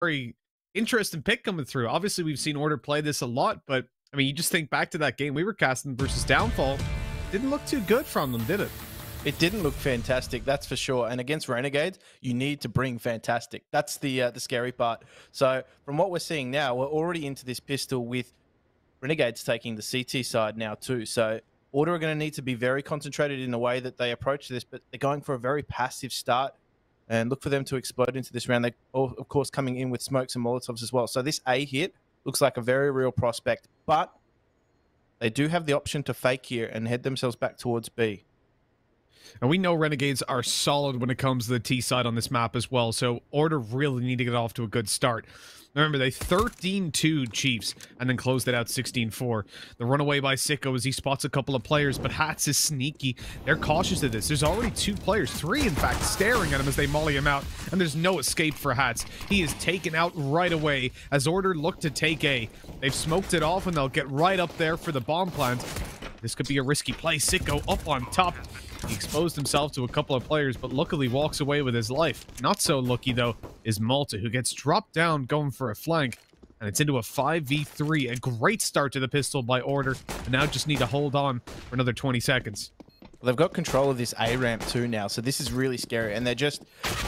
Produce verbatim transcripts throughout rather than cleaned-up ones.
very interesting pick coming through. Obviously, we've seen Order play this a lot, but I mean, you just think back to that game we were casting versus Downfall. Didn't look too good from them, did it? It didn't look fantastic, that's for sure. And against Renegades, you need to bring fantastic. That's the uh, the scary part. So from what we're seeing now, we're already into this pistol with Renegades taking the C T side now too. So Order are going to need to be very concentrated in the way that they approach this, but they're going for a very passive start and look for them to explode into this round. They're, of course, coming in with smokes and Molotovs as well. So this A hit looks like a very real prospect, but they do have the option to fake here and head themselves back towards B. And we know Renegades are solid when it comes to the T side on this map as well, so Order really need to get off to a good start. Remember, they thirteen two Chiefs and then closed it out sixteen four. The runaway by Sico as he spots a couple of players, but Hatz is sneaky. They're cautious of this. There's already two players, three in fact, staring at him as they molly him out, and there's no escape for Hatz. He is taken out right away as Order look to take A. They've smoked it off, and they'll get right up there for the bomb plant. This could be a risky play. Sico up on top. He exposed himself to a couple of players, but luckily walks away with his life. Not so lucky, though, is Malta, who gets dropped down going for a flank. And it's into a five v three. A great start to the pistol by Order. And now just need to hold on for another twenty seconds. Well, they've got control of this A ramp too now, so this is really scary. And they're just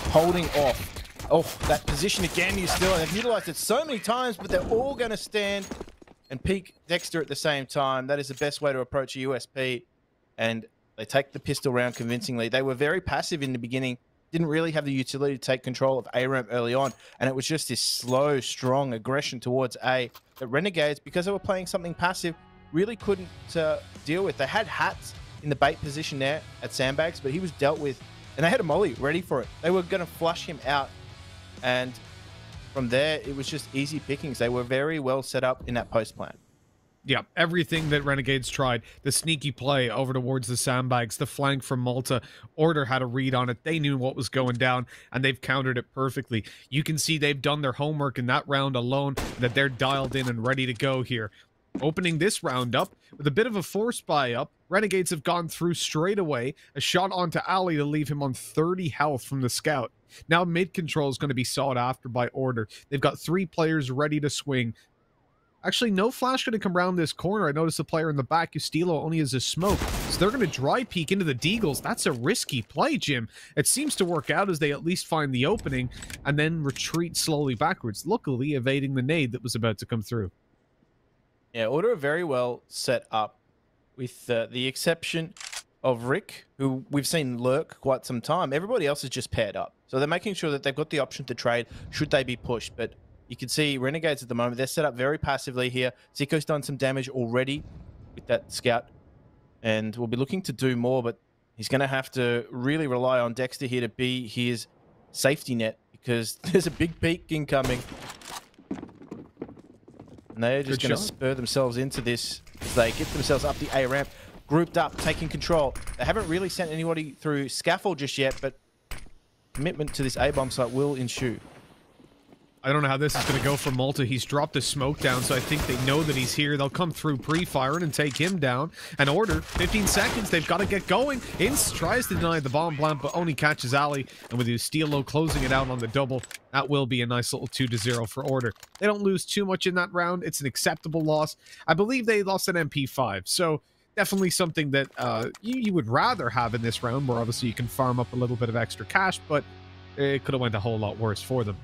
holding off. Oh, that position again, you still. They've utilized it so many times, but they're all going to stand and peek Dexter at the same time. That is the best way to approach a U S P. And they take the pistol round convincingly. They were very passive in the beginning. Didn't really have the utility to take control of A ramp early on. And it was just this slow, strong aggression towards A that Renegades, because they were playing something passive, really couldn't uh, deal with. They had Hatz in the bait position there at Sandbags, but he was dealt with. And they had a molly ready for it. They were going to flush him out. And from there, it was just easy pickings. They were very well set up in that post plan. Yeah, everything that Renegades tried, the sneaky play over towards the sandbags, the flank from Malta, Order had a read on it. They knew what was going down, and they've countered it perfectly. You can see they've done their homework in that round alone, that they're dialed in and ready to go here. Opening this round up with a bit of a force buy up, Renegades have gone through straight away, a shot onto Ali to leave him on thirty health from the scout. Now mid-control is going to be sought after by Order. They've got three players ready to swing. Actually, no flash going to come around this corner. I noticed the player in the back, Estilo, only has a smoke. So they're going to dry peek into the Deagles. That's a risky play, Jim. It seems to work out as they at least find the opening and then retreat slowly backwards, luckily evading the nade that was about to come through. Yeah, Order are very well set up, with uh, the exception of Rick, who we've seen lurk quite some time. Everybody else is just paired up. So they're making sure that they've got the option to trade should they be pushed, but you can see Renegades at the moment, they're set up very passively here. Zico's done some damage already with that scout and will be looking to do more, but he's going to have to really rely on Dexter here to be his safety net because there's a big peak incoming. And they're just going to spur themselves into this as they get themselves up the A ramp, grouped up, taking control. They haven't really sent anybody through scaffold just yet, but commitment to this A bomb site will ensue. I don't know how this is going to go for Malta. He's dropped a smoke down, so I think they know that he's here. They'll come through pre-firing and take him down. And Order, fifteen seconds. They've got to get going. Ins tries to deny the bomb plant, but only catches Ali. And with Estilo closing it out on the double, that will be a nice little two to zero for Order. They don't lose too much in that round. It's an acceptable loss. I believe they lost an M P five, so definitely something that uh, you, you would rather have in this round, where obviously you can farm up a little bit of extra cash, but it could have went a whole lot worse for them.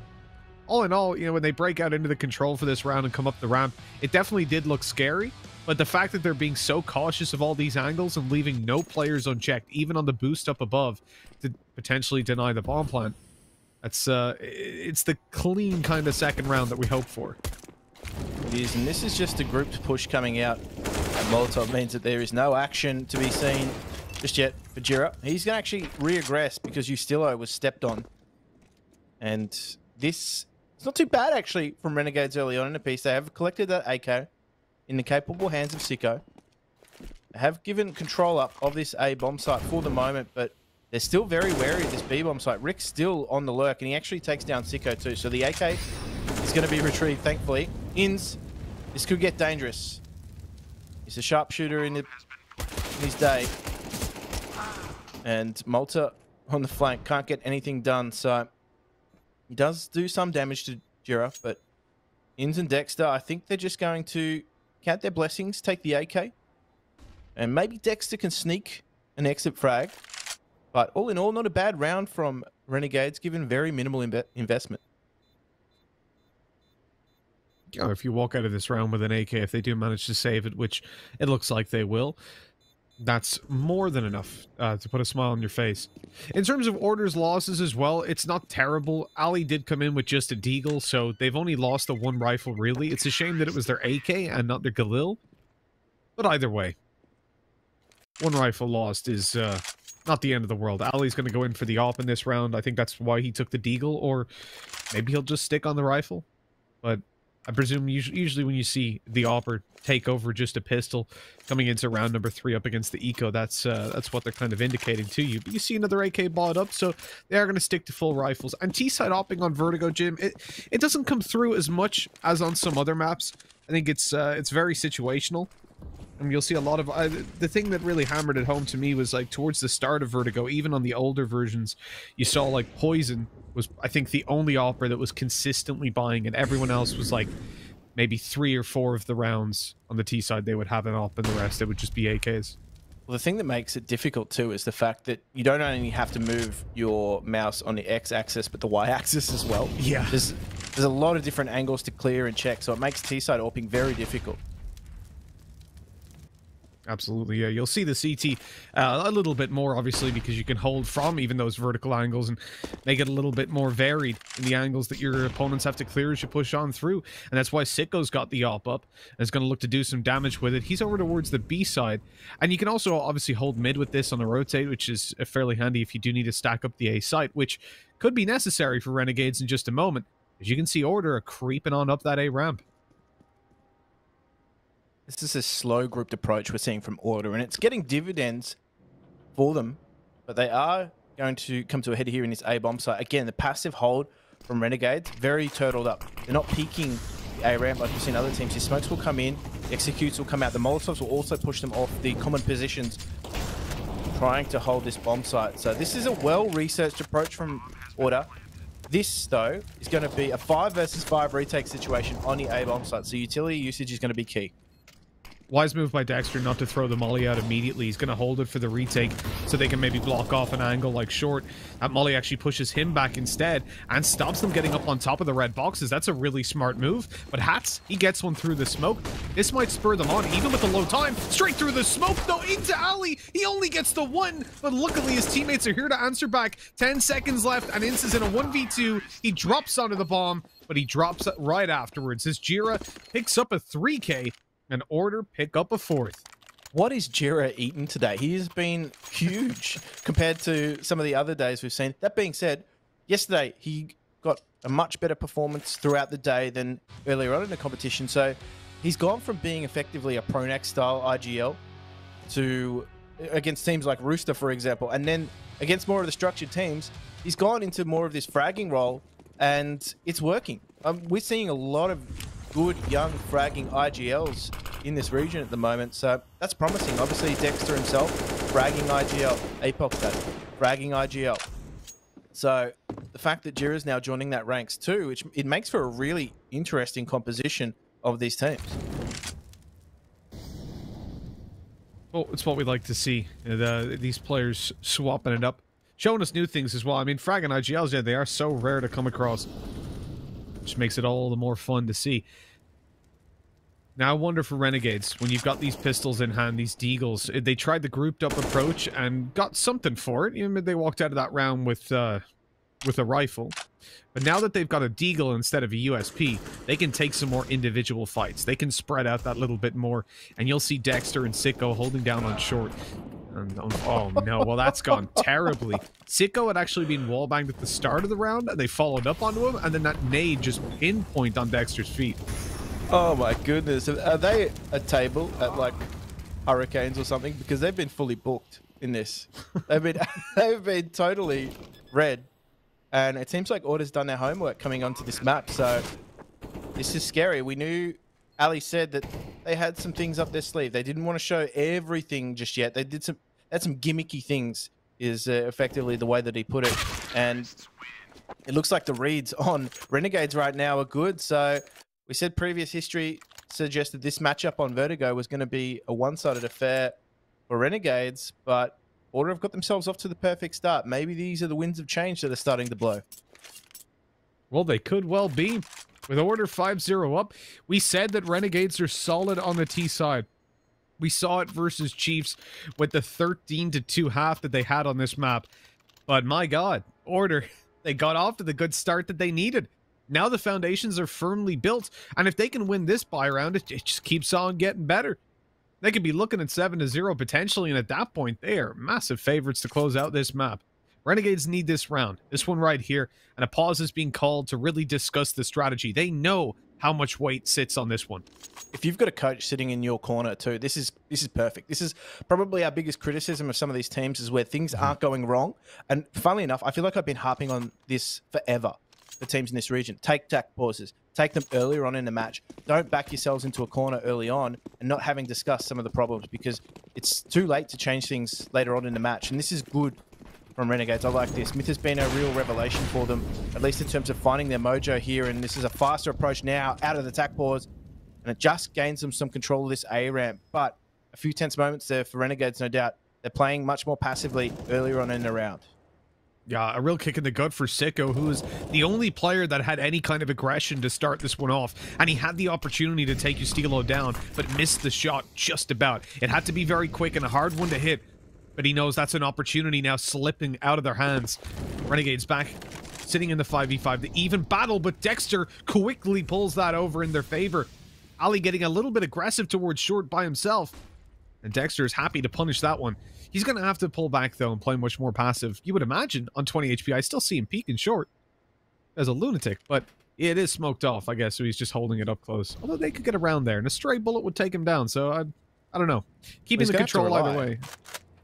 All in all, you know, when they break out into the control for this round and come up the ramp, it definitely did look scary. But the fact that they're being so cautious of all these angles and leaving no players unchecked, even on the boost up above, to potentially deny the bomb plant, that's uh, it's the clean kind of second round that we hope for. It is, and this is just a grouped push coming out. And Molotov means that there is no action to be seen just yet for Jirah. He's going to actually re-aggress because Ustillo was stepped on. And this... it's not too bad, actually, from Renegades early on in the piece. They have collected that A K in the capable hands of Sico. They have given control up of this A bomb site for the moment, but they're still very wary of this B bomb site. Rick's still on the lurk, and he actually takes down Sico too. So the A K is going to be retrieved, thankfully. Ins, this could get dangerous. He's a sharpshooter in, in his day. And Malta on the flank can't get anything done, so... he does do some damage to Jirah, but Ins and Dexter, I think they're just going to count their blessings, take the A K, and maybe Dexter can sneak an exit frag. But all in all, not a bad round from Renegades, given very minimal inv investment. Oh, if you walk out of this round with an A K, if they do manage to save it, which it looks like they will, that's more than enough uh, to put a smile on your face. In terms of Order's losses as well, it's not terrible. Ali did come in with just a deagle, so they've only lost the one rifle, really. It's a shame that it was their A K and not their Galil. But either way, one rifle lost is uh, not the end of the world. Ali's going to go in for the op in this round. I think that's why he took the deagle, or maybe he'll just stick on the rifle. But I presume usually when you see the Opper take over just a pistol coming into round number three up against the Eco, that's uh, that's what they're kind of indicating to you. But you see another A K bought up, so they are going to stick to full rifles. And T-side opping on Vertigo, Jim, it, it doesn't come through as much as on some other maps. I think it's uh, it's very situational. And you'll see a lot of... Uh, the thing that really hammered it home to me was, like, towards the start of Vertigo, even on the older versions, you saw, like, Poison was, I think, the only opera that was consistently buying, and everyone else was, like, maybe three or four of the rounds on the T-side, they would have an op, and the rest, it would just be A Ks. Well, the thing that makes it difficult, too, is the fact that you don't only have to move your mouse on the X-axis, but the Y-axis as well. Yeah. There's, there's a lot of different angles to clear and check, so it makes T-side opping very difficult. Absolutely, yeah. You'll see the C T uh, a little bit more, obviously, because you can hold from even those vertical angles and make it a little bit more varied in the angles that your opponents have to clear as you push on through. And that's why Sicko's got the op up and is going to look to do some damage with it. He's over towards the B side. And you can also obviously hold mid with this on a rotate, which is fairly handy if you do need to stack up the A site, which could be necessary for Renegades in just a moment. As you can see, Order are creeping on up that A ramp. This is a slow grouped approach we're seeing from Order, and it's getting dividends for them, but they are going to come to a head here in this A bomb site. Again, the passive hold from Renegades, very turtled up. They're not peeking the A ramp like we've seen other teams. The smokes will come in, the executes will come out. The Molotovs will also push them off the common positions, trying to hold this bomb site. So this is a well-researched approach from Order. This, though, is going to be a five versus five retake situation on the A bomb site. So utility usage is going to be key. Wise move by Dexter not to throw the molly out immediately. He's going to hold it for the retake so they can maybe block off an angle like short. That molly actually pushes him back instead and stops them getting up on top of the red boxes. That's a really smart move. But Hatz, he gets one through the smoke. This might spur them on, even with the low time. Straight through the smoke, though, into Ali. He only gets the one, but luckily his teammates are here to answer back. Ten seconds left, and Ince is in a one v two. He drops onto the bomb, but he drops it right afterwards as Jirah picks up a three K. An Order pick up a fourth. What is Jirah eating today? He has been huge compared to some of the other days we've seen. That being said, yesterday he got a much better performance throughout the day than earlier on in the competition. So he's gone from being effectively a Pronax style I G L to against teams like Rooster, for example, and then against more of the structured teams, he's gone into more of this fragging role, and it's working. Um, we're seeing a lot of good young fragging I G Ls in this region at the moment, so that's promising. Obviously, Dexter himself, fragging I G L, Apoc that, fragging I G L. So the fact that Jirah's now joining that ranks too, which it makes for a really interesting composition of these teams. Well, it's what we like to see, the, these players swapping it up, showing us new things as well. I mean, fragging I G Ls, yeah, they are so rare to come across, which makes it all the more fun to see. Now, I wonder for Renegades, when you've got these pistols in hand, these deagles, they tried the grouped-up approach and got something for it. Even if they walked out of that round with, uh, with a rifle. But now that they've got a deagle instead of a U S P, they can take some more individual fights. They can spread out that little bit more. And you'll see Dexter and Sico holding down on short. And, oh, no. Well, that's gone terribly. Sico had actually been wallbanged at the start of the round, and they followed up onto him, and then that nade just pinpoint on Dexter's feet. Oh, my goodness. Are they a table at, like, Hurricanes or something? Because they've been fully booked in this. They've been, they've been totally red, and it seems like Order's done their homework coming onto this map, so this is scary. We knew... Ali said that they had some things up their sleeve. They didn't want to show everything just yet. They did some, had some gimmicky things, is uh, effectively the way that he put it. And it looks like the reads on Renegades right now are good. So we said previous history suggested this matchup on Vertigo was going to be a one-sided affair for Renegades, but Order have got themselves off to the perfect start. Maybe these are the winds of change that are starting to blow. Well, they could well be. With Order five zero up, we said that Renegades are solid on the T side. We saw it versus Chiefs with the thirteen to two half that they had on this map. But my God, Order, they got off to the good start that they needed. Now the foundations are firmly built, and if they can win this buy round, it, it just keeps on getting better. They could be looking at seven to zero potentially, and at that point, they are massive favorites to close out this map. Renegades need this round, this one right here, and a pause is being called to really discuss the strategy. They know how much weight sits on this one. If you've got a coach sitting in your corner too, this is this is perfect. This is probably our biggest criticism of some of these teams is where things aren't going wrong. And funnily enough, I feel like I've been harping on this forever. The teams in this region take tack pauses, take them earlier on in the match. Don't back yourselves into a corner early on and not having discussed some of the problems, because it's too late to change things later on in the match. And this is good from Renegades. I like this. Myth has been a real revelation for them, at least in terms of finding their mojo here. And this is a faster approach now out of the tack pause, and it just gains them some control of this A ramp. But a few tense moments there for Renegades, no doubt. They're playing much more passively earlier on in the round. Yeah, a real kick in the gut for Sico, who is the only player that had any kind of aggression to start this one off. And he had the opportunity to take Estilo down, but missed the shot just about. It had to be very quick and a hard one to hit, but he knows that's an opportunity now slipping out of their hands. Renegade's back, sitting in the five v five. The even battle, but Dexter quickly pulls that over in their favor. Ali getting a little bit aggressive towards short by himself, and Dexter is happy to punish that one. He's going to have to pull back, though, and play much more passive. You would imagine on twenty H P, I still see him peeking short as a lunatic, but it is smoked off, I guess, so he's just holding it up close. Although they could get around there, and a stray bullet would take him down, so I I don't know. Keeping the control either way.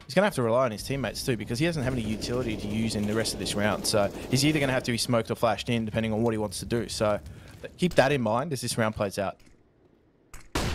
He's going to have to rely on his teammates, too, because he doesn't have any utility to use in the rest of this round, so he's either going to have to be smoked or flashed in, depending on what he wants to do. So keep that in mind as this round plays out.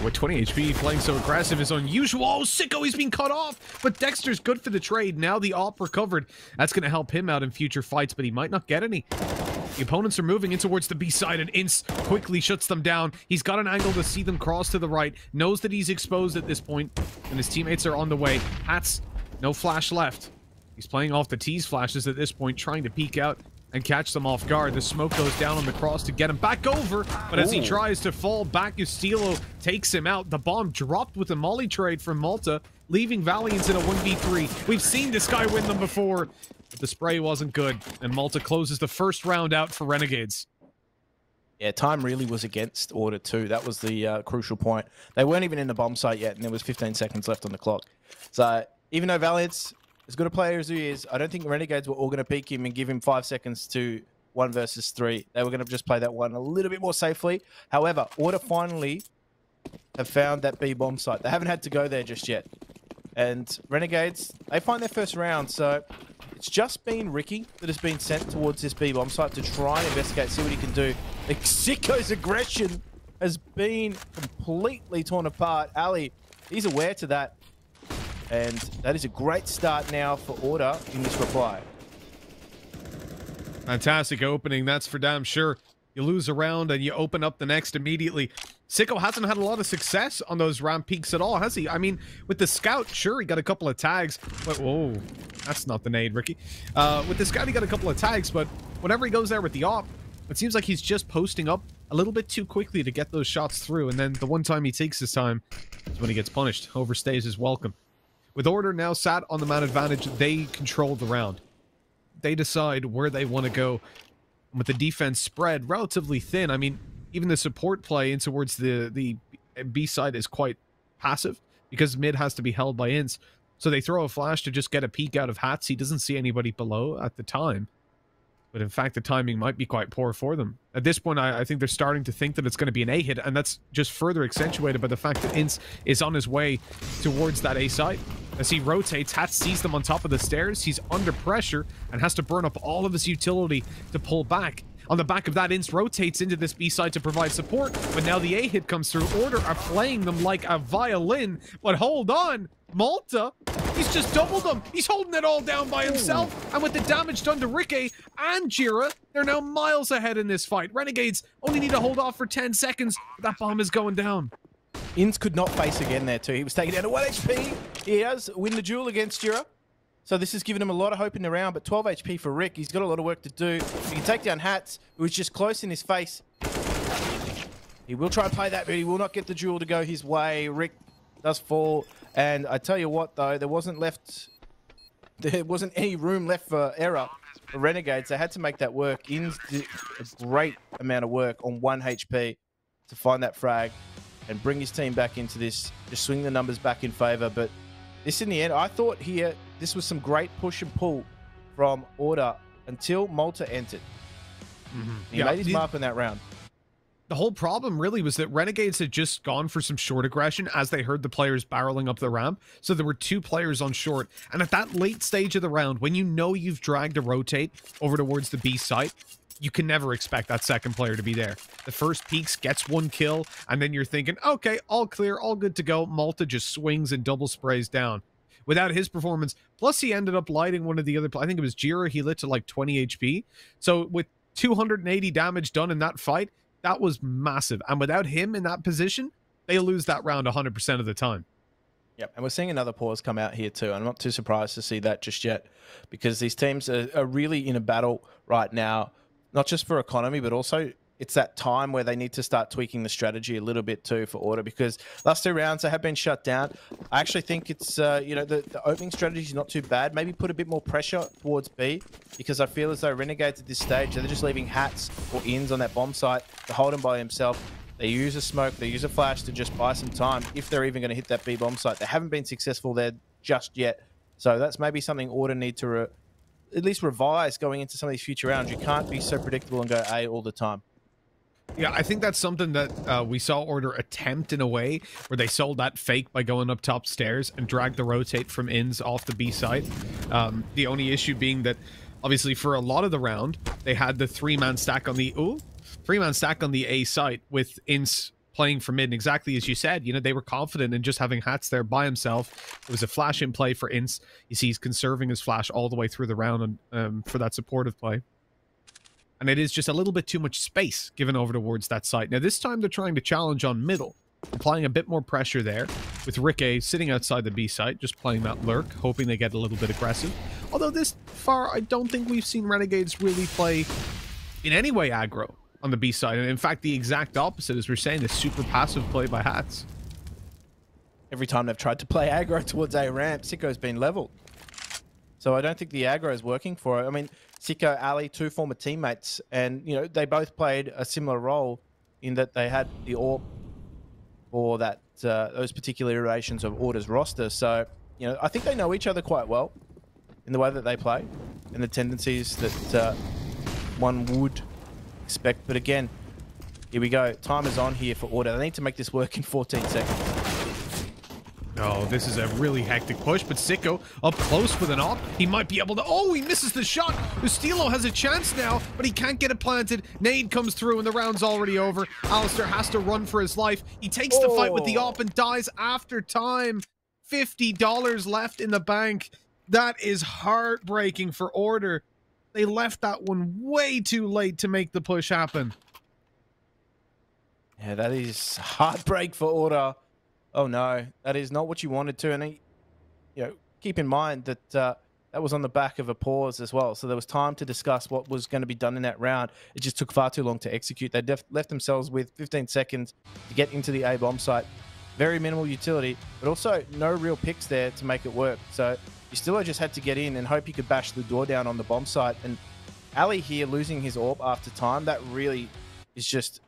With twenty H P, playing so aggressive is unusual. Oh, Sico, he's been cut off, but Dexter's good for the trade. Now the AWP recovered. That's going to help him out in future fights, but he might not get any. The opponents are moving in towards the B side, and Ins quickly shuts them down. He's got an angle to see them cross to the right, knows that he's exposed at this point, and his teammates are on the way. Hatz, no flash left. He's playing off the T's flashes at this point, trying to peek out and catch them off guard. The smoke goes down on the cross to get him back over, but as Ooh. he tries to fall back, Estilo takes him out. The bomb dropped with a molly trade from Malta, leaving Valiance in a one v three. We've seen this guy win them before, but the spray wasn't good, and Malta closes the first round out for Renegades. Yeah, time really was against Order too. That was the uh, crucial point. They weren't even in the bomb site yet, and there was fifteen seconds left on the clock. So even though Valiance, as good a player as he is, I don't think Renegades were all going to peek him and give him five seconds to one versus three. They were going to just play that one a little bit more safely. However, Order finally have found that B bomb site. They haven't had to go there just yet. And Renegades, they find their first round. So it's just been Rickeh that has been sent towards this B bomb site to try and investigate, see what he can do. Sico's aggression has been completely torn apart. Ali, he's aware to that. And that is a great start now for Order in this reply. Fantastic opening, that's for damn sure. You lose a round and you open up the next immediately. Sico hasn't had a lot of success on those round peaks at all, has he? I mean, with the scout, sure, he got a couple of tags. But, whoa, that's not the nade, Rickeh. Uh, with the scout, he got a couple of tags, but whenever he goes there with the AWP, it seems like he's just posting up a little bit too quickly to get those shots through. And then the one time he takes his time is when he gets punished. Overstays his welcome. With Order now sat on the man advantage, they control the round. They decide where they want to go. With the defense spread relatively thin, I mean, even the support play in towards the, the B side is quite passive because mid has to be held by Ins. So they throw a flash to just get a peek out of Hatz. He doesn't see anybody below at the time. But in fact, the timing might be quite poor for them. At this point, I, I think they're starting to think that it's going to be an A hit, and that's just further accentuated by the fact that Ins is on his way towards that A side. As he rotates, Hatz sees them on top of the stairs. He's under pressure and has to burn up all of his utility to pull back. On the back of that, Ins rotates into this B side to provide support, but now the A hit comes through. Order are playing them like a violin, but hold on, Malta He's just doubled them. He's holding it all down by himself. Ooh. And with the damage done to Rickeh and Jirah, they're now miles ahead in this fight. Renegades only need to hold off for ten seconds. That bomb is going down. Ins could not face again there too. He was taken down to one H P. He does win the duel against Jirah. So this has given him a lot of hope in the round, but twelve H P for Rick. He's got a lot of work to do. He can take down Hatz, who's just close in his face. He will try and play that, but he will not get the duel to go his way. Rick does fall. And I tell you what, though, there wasn't left... There wasn't any room left for error for Renegades. They had to make that work. Ins did a great amount of work on one H P to find that frag and bring his team back into this. Just swing the numbers back in favor. But this, in the end, I thought here, this was some great push and pull from Order until Malta entered. Mm-hmm. He yeah, made his mark on that round. The whole problem really was that Renegades had just gone for some short aggression as they heard the players barreling up the ramp. So there were two players on short. And at that late stage of the round, when you know you've dragged a rotate over towards the B site, you can never expect that second player to be there. The first Peaks gets one kill, and then you're thinking, okay, all clear, all good to go. Malta just swings and double sprays down. Without his performance, plus he ended up lighting one of the other, I think it was Jirah, he lit to like twenty H P. So with two hundred eighty damage done in that fight, that was massive. And without him in that position, they lose that round one hundred percent of the time. Yep, and we're seeing another pause come out here too. I'm not too surprised to see that just yet, because these teams are, are really in a battle right now, not just for economy, but also it's that time where they need to start tweaking the strategy a little bit too for Order, because last two rounds they have been shut down. I actually think it's, uh, you know, the, the opening strategy is not too bad. Maybe put a bit more pressure towards B, because I feel as though Renegades at this stage, they're just leaving Hatz or Ins on that bomb site to hold him by himself. They use a smoke, they use a flash to just buy some time if they're even going to hit that B bomb site. They haven't been successful there just yet. So that's maybe something Order need to re at least revise going into some of these future rounds. You can't be so predictable and go A all the time. Yeah, I think that's something that uh, we saw Order attempt in a way, where they sold that fake by going up top stairs and dragged the rotate from Ins off the B side. Um, the only issue being that, obviously, for a lot of the round, they had the three-man stack on the ooh, three-man stack on the A site with Ins playing for mid. And exactly as you said, you know, they were confident in just having Hatz there by himself. It was a flash in play for Ins. You see, he's conserving his flash all the way through the round and, um, for that supportive play. And it is just a little bit too much space given over towards that site. Now, this time they're trying to challenge on middle, applying a bit more pressure there with Rickeh sitting outside the B site, just playing that lurk, hoping they get a little bit aggressive. Although this far, I don't think we've seen Renegades really play in any way aggro on the B side. And in fact, the exact opposite, as we're saying, the super passive play by Hatz. Every time they've tried to play aggro towards A ramp, Sicko's been leveled. So I don't think the aggro is working for it. I mean, Sico, Ali, two former teammates, and, you know, they both played a similar role in that they had the AWP for that, uh, those particular iterations of Order's roster. So, you know, I think they know each other quite well in the way that they play and the tendencies that uh, one would expect. But again, here we go. Time is on here for Order. They need to make this work in fourteen seconds. Oh, this is a really hectic push, but Sico up close with an AWP. He might be able to... Oh, he misses the shot. Estilo has a chance now, but he can't get it planted. Nade comes through, and the round's already over. Alistair has to run for his life. He takes oh. the fight with the AWP and dies after time. fifty dollars left in the bank. That is heartbreaking for Order. They left that one way too late to make the push happen. Yeah, that is heartbreak for Order. Oh, no, that is not what you wanted to. And, he, you know, keep in mind that uh, that was on the back of a pause as well. So there was time to discuss what was going to be done in that round. It just took far too long to execute. They left themselves with fifteen seconds to get into the A bomb site. Very minimal utility, but also no real picks there to make it work. So Estilo just had to get in and hope he could bash the door down on the bomb site. And Ali here losing his AWP after time, that really is just,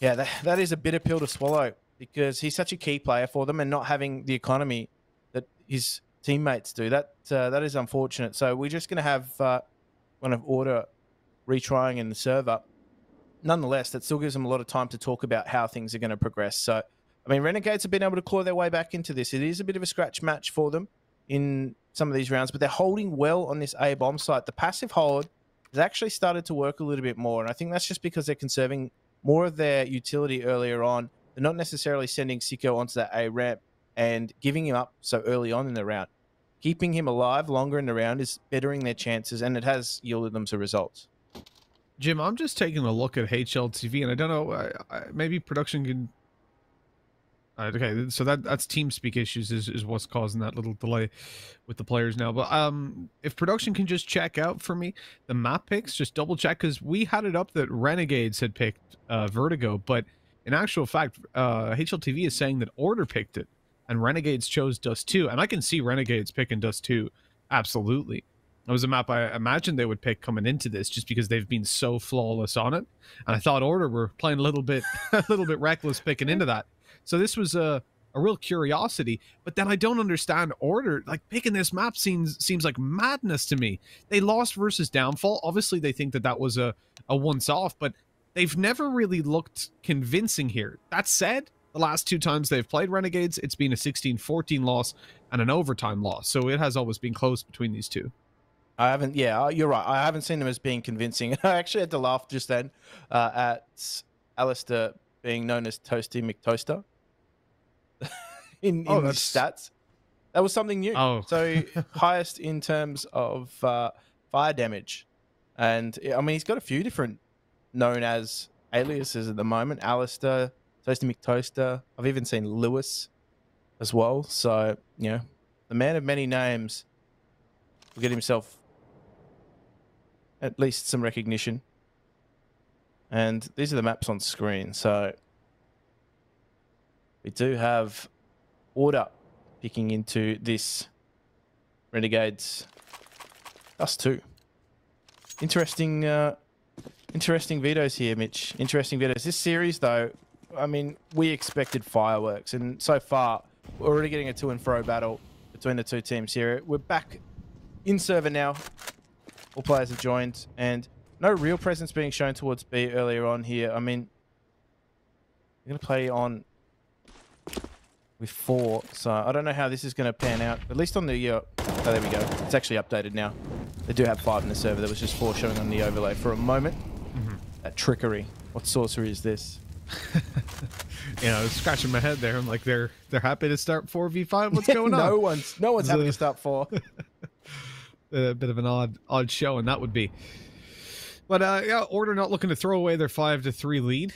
yeah, that, that is a bitter pill to swallow, because he's such a key player for them, and not having the economy that his teammates do, that uh, that is unfortunate. So we're just going to have uh, one of Order retrying in the server. Nonetheless, that still gives them a lot of time to talk about how things are going to progress. So, I mean, Renegades have been able to claw their way back into this. It is a bit of a scratch match for them in some of these rounds, but they're holding well on this A bomb site. The passive hold has actually started to work a little bit more, and I think that's just because they're conserving more of their utility earlier on. They're not necessarily sending Sico onto that A ramp and giving him up so early on in the round. Keeping him alive longer in the round is bettering their chances, and it has yielded them some results. Jim, I'm just taking a look at H L T V, and I don't know, I, I, maybe production can... Right, okay, so that that's TeamSpeak issues is, is what's causing that little delay with the players now. But um, if production can just check out for me the map picks, just double check, because we had it up that Renegades had picked uh, Vertigo, but in actual fact, uh, H L T V is saying that Order picked it, and Renegades chose Dust two, and I can see Renegades picking Dust two, absolutely. It was a map I imagined they would pick coming into this, just because they've been so flawless on it, and I thought Order were playing a little bit, a little bit reckless picking into that. So this was a, a real curiosity, but then I don't understand Order. Like, picking this map seems seems like madness to me. They lost versus Downfall. Obviously, they think that that was a, a once-off, but they've never really looked convincing here. That said, the last two times they've played Renegades, it's been a sixteen fourteen loss and an overtime loss. So it has always been close between these two. I haven't, yeah, you're right. I haven't seen them as being convincing. I actually had to laugh just then uh, at Alistair being known as Toasty McToaster. in, in oh, his stats, that was something new. Oh. So highest in terms of uh, fire damage, and I mean he's got a few different known as aliases at the moment. Alistair, Toasty McToaster. I've even seen Lewis as well. So you know, the man of many names will get himself at least some recognition. And these are the maps on screen. So we do have Order picking into this Renegades Dust two. Interesting, uh, interesting vetoes here, Mitch. Interesting vetoes. This series, though, I mean, we expected fireworks, and so far, we're already getting a to and fro battle between the two teams here. We're back in server now. All players have joined, and no real presence being shown towards B earlier on here. I mean, we're going to play on with four, so I don't know how this is going to pan out. At least on the... Uh, oh, there we go. It's actually updated now. They do have five in the server. There was just four showing on the overlay for a moment. Mm-hmm. That trickery. What sorcery is this? You know, I was scratching my head there. I'm like, they're they're happy to start four v five. What's going on? no one's no one's happy to start four. A bit of an odd odd show, and that would be. But uh, yeah, Order not looking to throw away their five to three lead.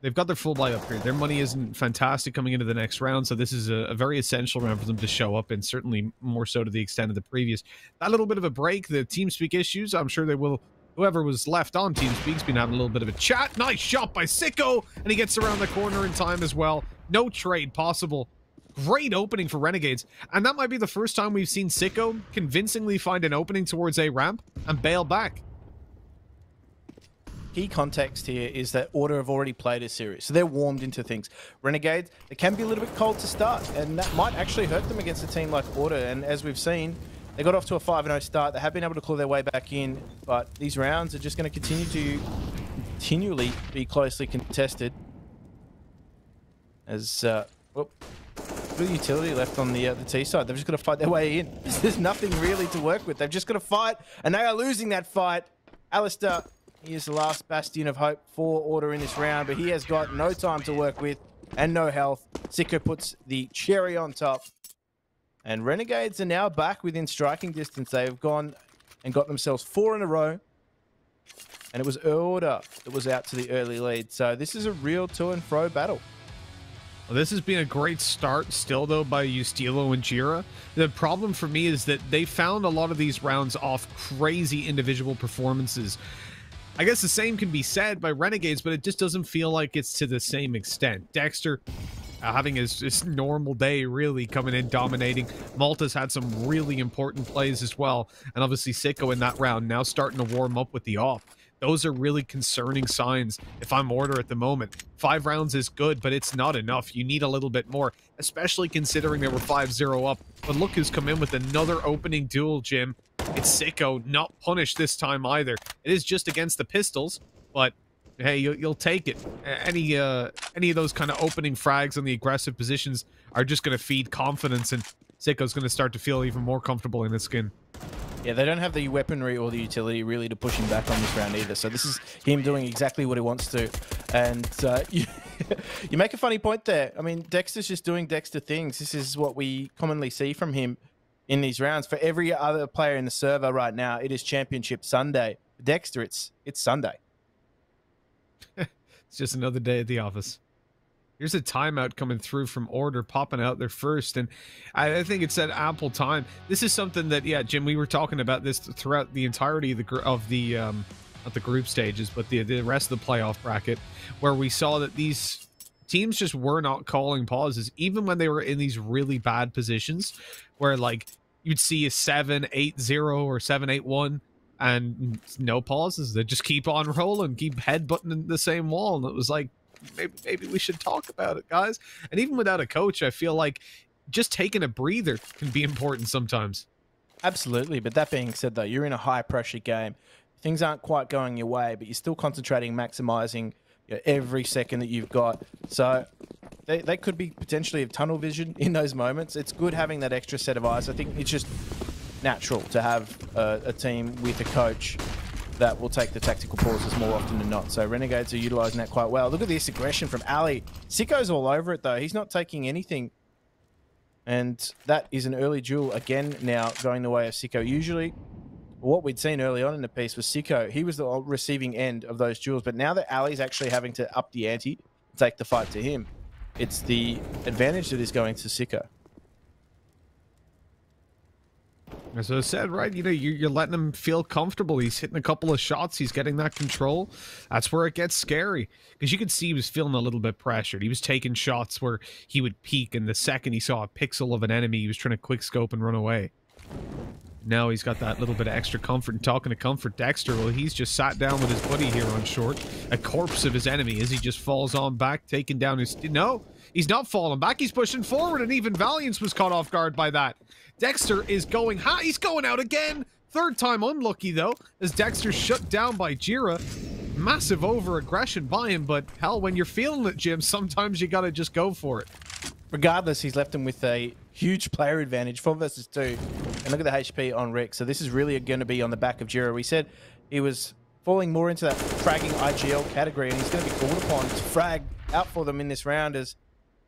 They've got their full buy upgrade. Their money isn't fantastic coming into the next round, so this is a, a very essential round for them to show up, and certainly more so to the extent of the previous. That little bit of a break, the TeamSpeak issues, I'm sure they will. Whoever was left on TeamSpeak's been having a little bit of a chat. Nice shot by Sico, and he gets around the corner in time as well. No trade possible. Great opening for Renegades, and that might be the first time we've seen Sico convincingly find an opening towards a ramp and bail back. Key context here is that Order have already played a series, so they're warmed into things. Renegades, they can be a little bit cold to start, and that might actually hurt them against a team like Order. And as we've seen, they got off to a five and oh start. They have been able to claw their way back in, but these rounds are just going to continue to continually be closely contested. As uh, well, good utility left on the uh, the T side. They've just got to fight their way in. There's nothing really to work with. They've just got to fight, and they are losing that fight. Alistair. He is the last bastion of hope for Order in this round, but he has got no time to work with and no health. Sico puts the cherry on top. And Renegades are now back within striking distance. They've gone and got themselves four in a row. And it was Order that was out to the early lead. So this is a real to and fro battle. Well, this has been a great start still, though, by Estilo and Jirah. The problem for me is that they found a lot of these rounds off crazy individual performances. I guess the same can be said by Renegades, but it just doesn't feel like it's to the same extent. Dexter uh, having his, his normal day, really coming in, dominating. Malta's had some really important plays as well. And obviously Sico in that round now starting to warm up with the off. Those are really concerning signs if I'm Order at the moment. Five rounds is good, but it's not enough. You need a little bit more, especially considering they were five zero up. But look who's come in with another opening duel, Jim. It's Sico, not punished this time either. It is just against the pistols, but hey, you'll, you'll take it. Any uh, any of those kind of opening frags on the aggressive positions are just going to feed confidence, and Sico's going to start to feel even more comfortable in his skin. Yeah, they don't have the weaponry or the utility really to push him back on this round either. So this is him doing exactly what he wants to. And uh, you, you make a funny point there. I mean, Dexter's just doing Dexter things. This is what we commonly see from him. in these rounds. For every other player in the server right now, it is Championship Sunday. For Dexter, it's it's Sunday. It's just another day at the office. Here's a timeout coming through from Order, popping out there first, and I, I think it's at ample time. This is something that, yeah, Jim, we were talking about this throughout the entirety of the of the um, not the group stages, but the the rest of the playoff bracket, where we saw that these teams just were not calling pauses, even when they were in these really bad positions, where like you'd see a seven eight zero or seven eight one. And no pauses. They just keep on rolling, keep headbutting the same wall. And it was like, maybe, maybe we should talk about it, guys. And even without a coach, I feel like just taking a breather can be important sometimes. Absolutely. But that being said, though, you're in a high-pressure game. Things aren't quite going your way, but you're still concentrating, maximizing you know, every second that you've got. So they, they could be potentially of tunnel vision in those moments. It's good having that extra set of eyes. I think it's just natural to have uh, a team with a coach that will take the tactical pauses more often than not. So Renegades are utilizing that quite well. Look at this aggression from Ali. Sicko's all over it, though. He's not taking anything. And that is an early duel again now going the way of Sico. Usually what we'd seen early on in the piece was Sico. He was the receiving end of those duels. But now that Ali's actually having to up the ante and take the fight to him, it's the advantage that is going to Sico. As I said, right, you know, you're letting him feel comfortable. He's hitting a couple of shots. He's getting that control. That's where it gets scary, because you could see he was feeling a little bit pressured. He was taking shots where he would peek, and the second he saw a pixel of an enemy, he was trying to quick scope and run away. Now he's got that little bit of extra comfort. And talking to comfort, Dexter, well, he's just sat down with his buddy here on short, a corpse of his enemy, as he just falls on back, taking down his... No, he's not falling back. He's pushing forward, and even Valiance was caught off guard by that. Dexter is going high. He's going out again. Third time unlucky, though, as Dexter's shut down by Jirah. Massive over-aggression by him, but hell, when you're feeling it, Jim, sometimes you got to just go for it. Regardless, he's left him with a huge player advantage, four versus two. And look at the H P on Rick. So this is really going to be on the back of Jirah. We said he was falling more into that fragging I G L category, and he's going to be called upon to frag out for them in this round as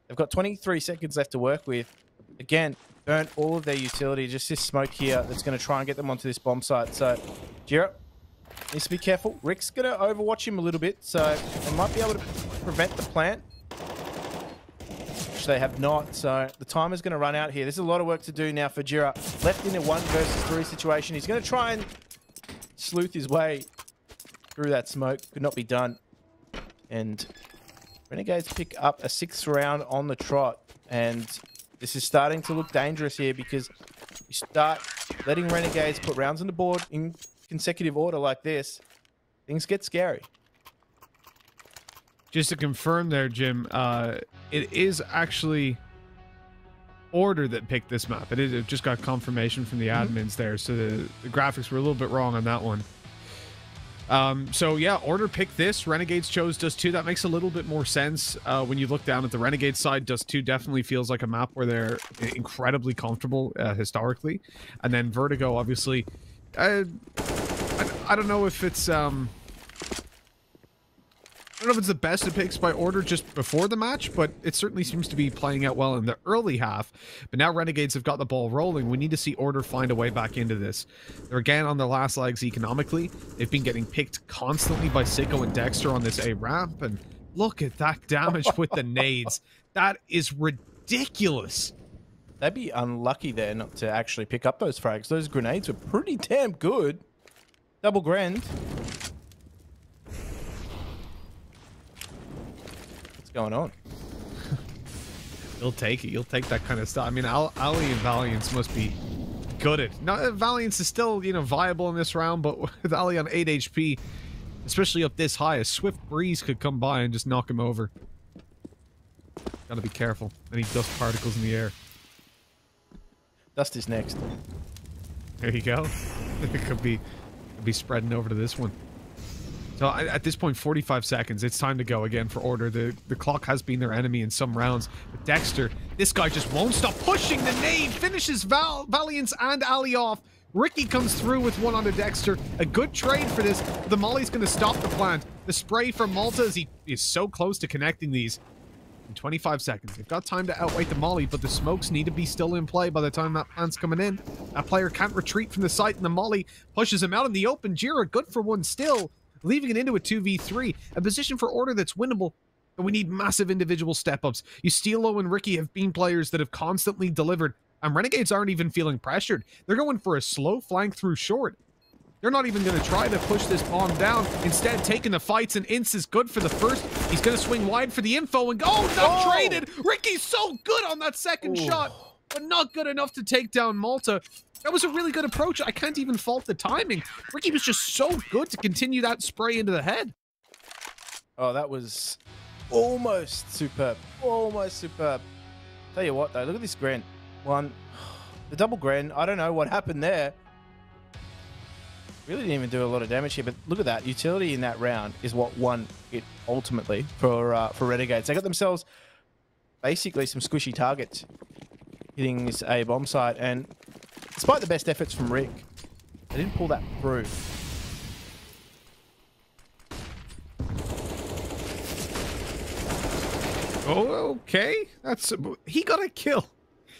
they've got twenty-three seconds left to work with. Again, burnt all of their utility. Just this smoke here that's going to try and get them onto this bomb site. So Jirah needs to be careful. Rick's going to overwatch him a little bit, so they might be able to prevent the plant. They have not, so the time is going to run out here. There's a lot of work to do now for Jirah. Left in a one versus three situation. He's going to try and sleuth his way through that smoke. Could not be done. And Renegades pick up a sixth round on the trot. And this is starting to look dangerous here, because you start letting Renegades put rounds on the board in consecutive order like this, things get scary. Just to confirm there, Jim, uh, it is actually Order that picked this map. It, is, it just got confirmation from the admins there, so the, the graphics were a little bit wrong on that one. Um, so, yeah, Order picked this. Renegades chose Dust two. That makes a little bit more sense uh, when you look down at the Renegade side. Dust two definitely feels like a map where they're incredibly comfortable uh, historically. And then Vertigo, obviously. I, I, I don't know if it's... Um, I don't know if it's the best of picks by Order just before the match, but it certainly seems to be playing out well in the early half. But now Renegades have got the ball rolling. We need to see Order find a way back into this. They're again on their last legs economically. They've been getting picked constantly by Sico and Dexter on this A ramp, and look at that damage with the nades. That is ridiculous. They'd be unlucky there not to actually pick up those frags. Those grenades are pretty damn good. Double grand. Going on. You'll take it. You'll take that kind of stuff. I mean, Ali and Valiance must be gutted. Now, Valiance is still, you know, viable in this round, but with Ali on eight H P, especially up this high, a swift breeze could come by and just knock him over. Gotta be careful. Any dust particles in the air. Dust is next. There you go. It could be, could be spreading over to this one. So at this point, forty-five seconds, it's time to go again for Order. The the clock has been their enemy in some rounds. But Dexter, this guy just won't stop pushing the nade, finishes Val Valiance and Ali off. Rickeh comes through with one onto Dexter. A good trade for this. The molly's going to stop the plant. The spray from Malta, as he is so close to connecting these. in twenty-five seconds. They've got time to outwait the molly, but the smokes need to be still in play by the time that plan's coming in. That player can't retreat from the site, and the molly pushes him out in the open. Jirah, good for one still, leaving it into a two v three, a position for Order that's winnable. And we need massive individual step-ups. Estilo and Rickeh have been players that have constantly delivered, and Renegades aren't even feeling pressured. They're going for a slow flank through short. They're not even going to try to push this bomb down. Instead, taking the fights, and Ins is good for the first. He's going to swing wide for the info, and oh, not oh. traded! Rickeh's so good on that second Ooh. shot, but not good enough to take down Malta. That was a really good approach. I can't even fault the timing. Rickeh was just so good to continue that spray into the head. Oh, that was... almost superb, almost superb. Tell you what though, look at this Gren. One, the double Gren, I don't know what happened there. Really didn't even do a lot of damage here, but look at that. Utility in that round is what won it ultimately for, uh, for Renegades. They got themselves basically some squishy targets hitting this A bomb site, and despite the best efforts from Rick, they didn't pull that through. Oh, okay. That's a, he got a kill.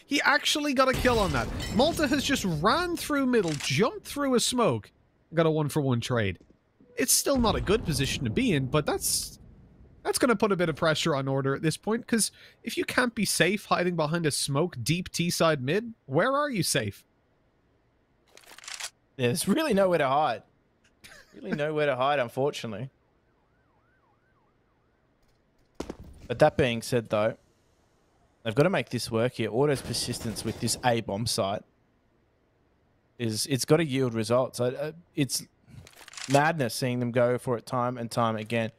He actually got a kill on that. Malta has just ran through middle, jumped through a smoke, got a one-for-one trade. It's still not a good position to be in, but that's that's going to put a bit of pressure on Order at this point, because if you can't be safe hiding behind a smoke deep T-side mid, where are you safe? Yeah, there's really nowhere to hide. Really nowhere to hide, unfortunately. But that being said, though, they've got to make this work here. Order's persistence with this A bomb site is it's got to yield results. It's madness seeing them go for it time and time again.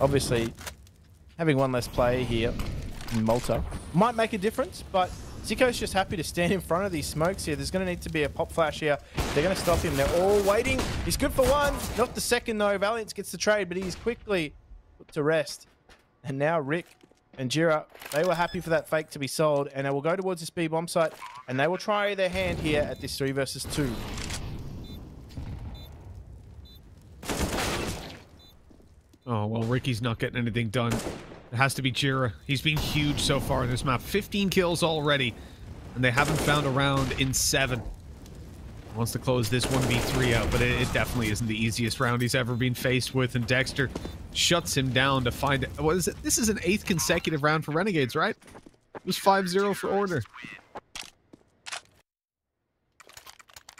Obviously, having one less player here in Malta might make a difference, but Zico's just happy to stand in front of these smokes here. There's going to need to be a pop flash here. They're going to stop him. They're all waiting. He's good for one. Not the second, though. Valiance gets the trade, but he's quickly put to rest. And now Rick and Jirah, they were happy for that fake to be sold, and they will go towards this B bomb site, and they will try their hand here at this three versus two. Oh, well, Rickeh's not getting anything done. It has to be Jirah. He's been huge so far in this map. fifteen kills already, and they haven't found a round in seven. He wants to close this one v three out, but it, it definitely isn't the easiest round he's ever been faced with, and Dexter shuts him down to find it. What is it? This is an eighth consecutive round for Renegades, right? It was five zero for Order.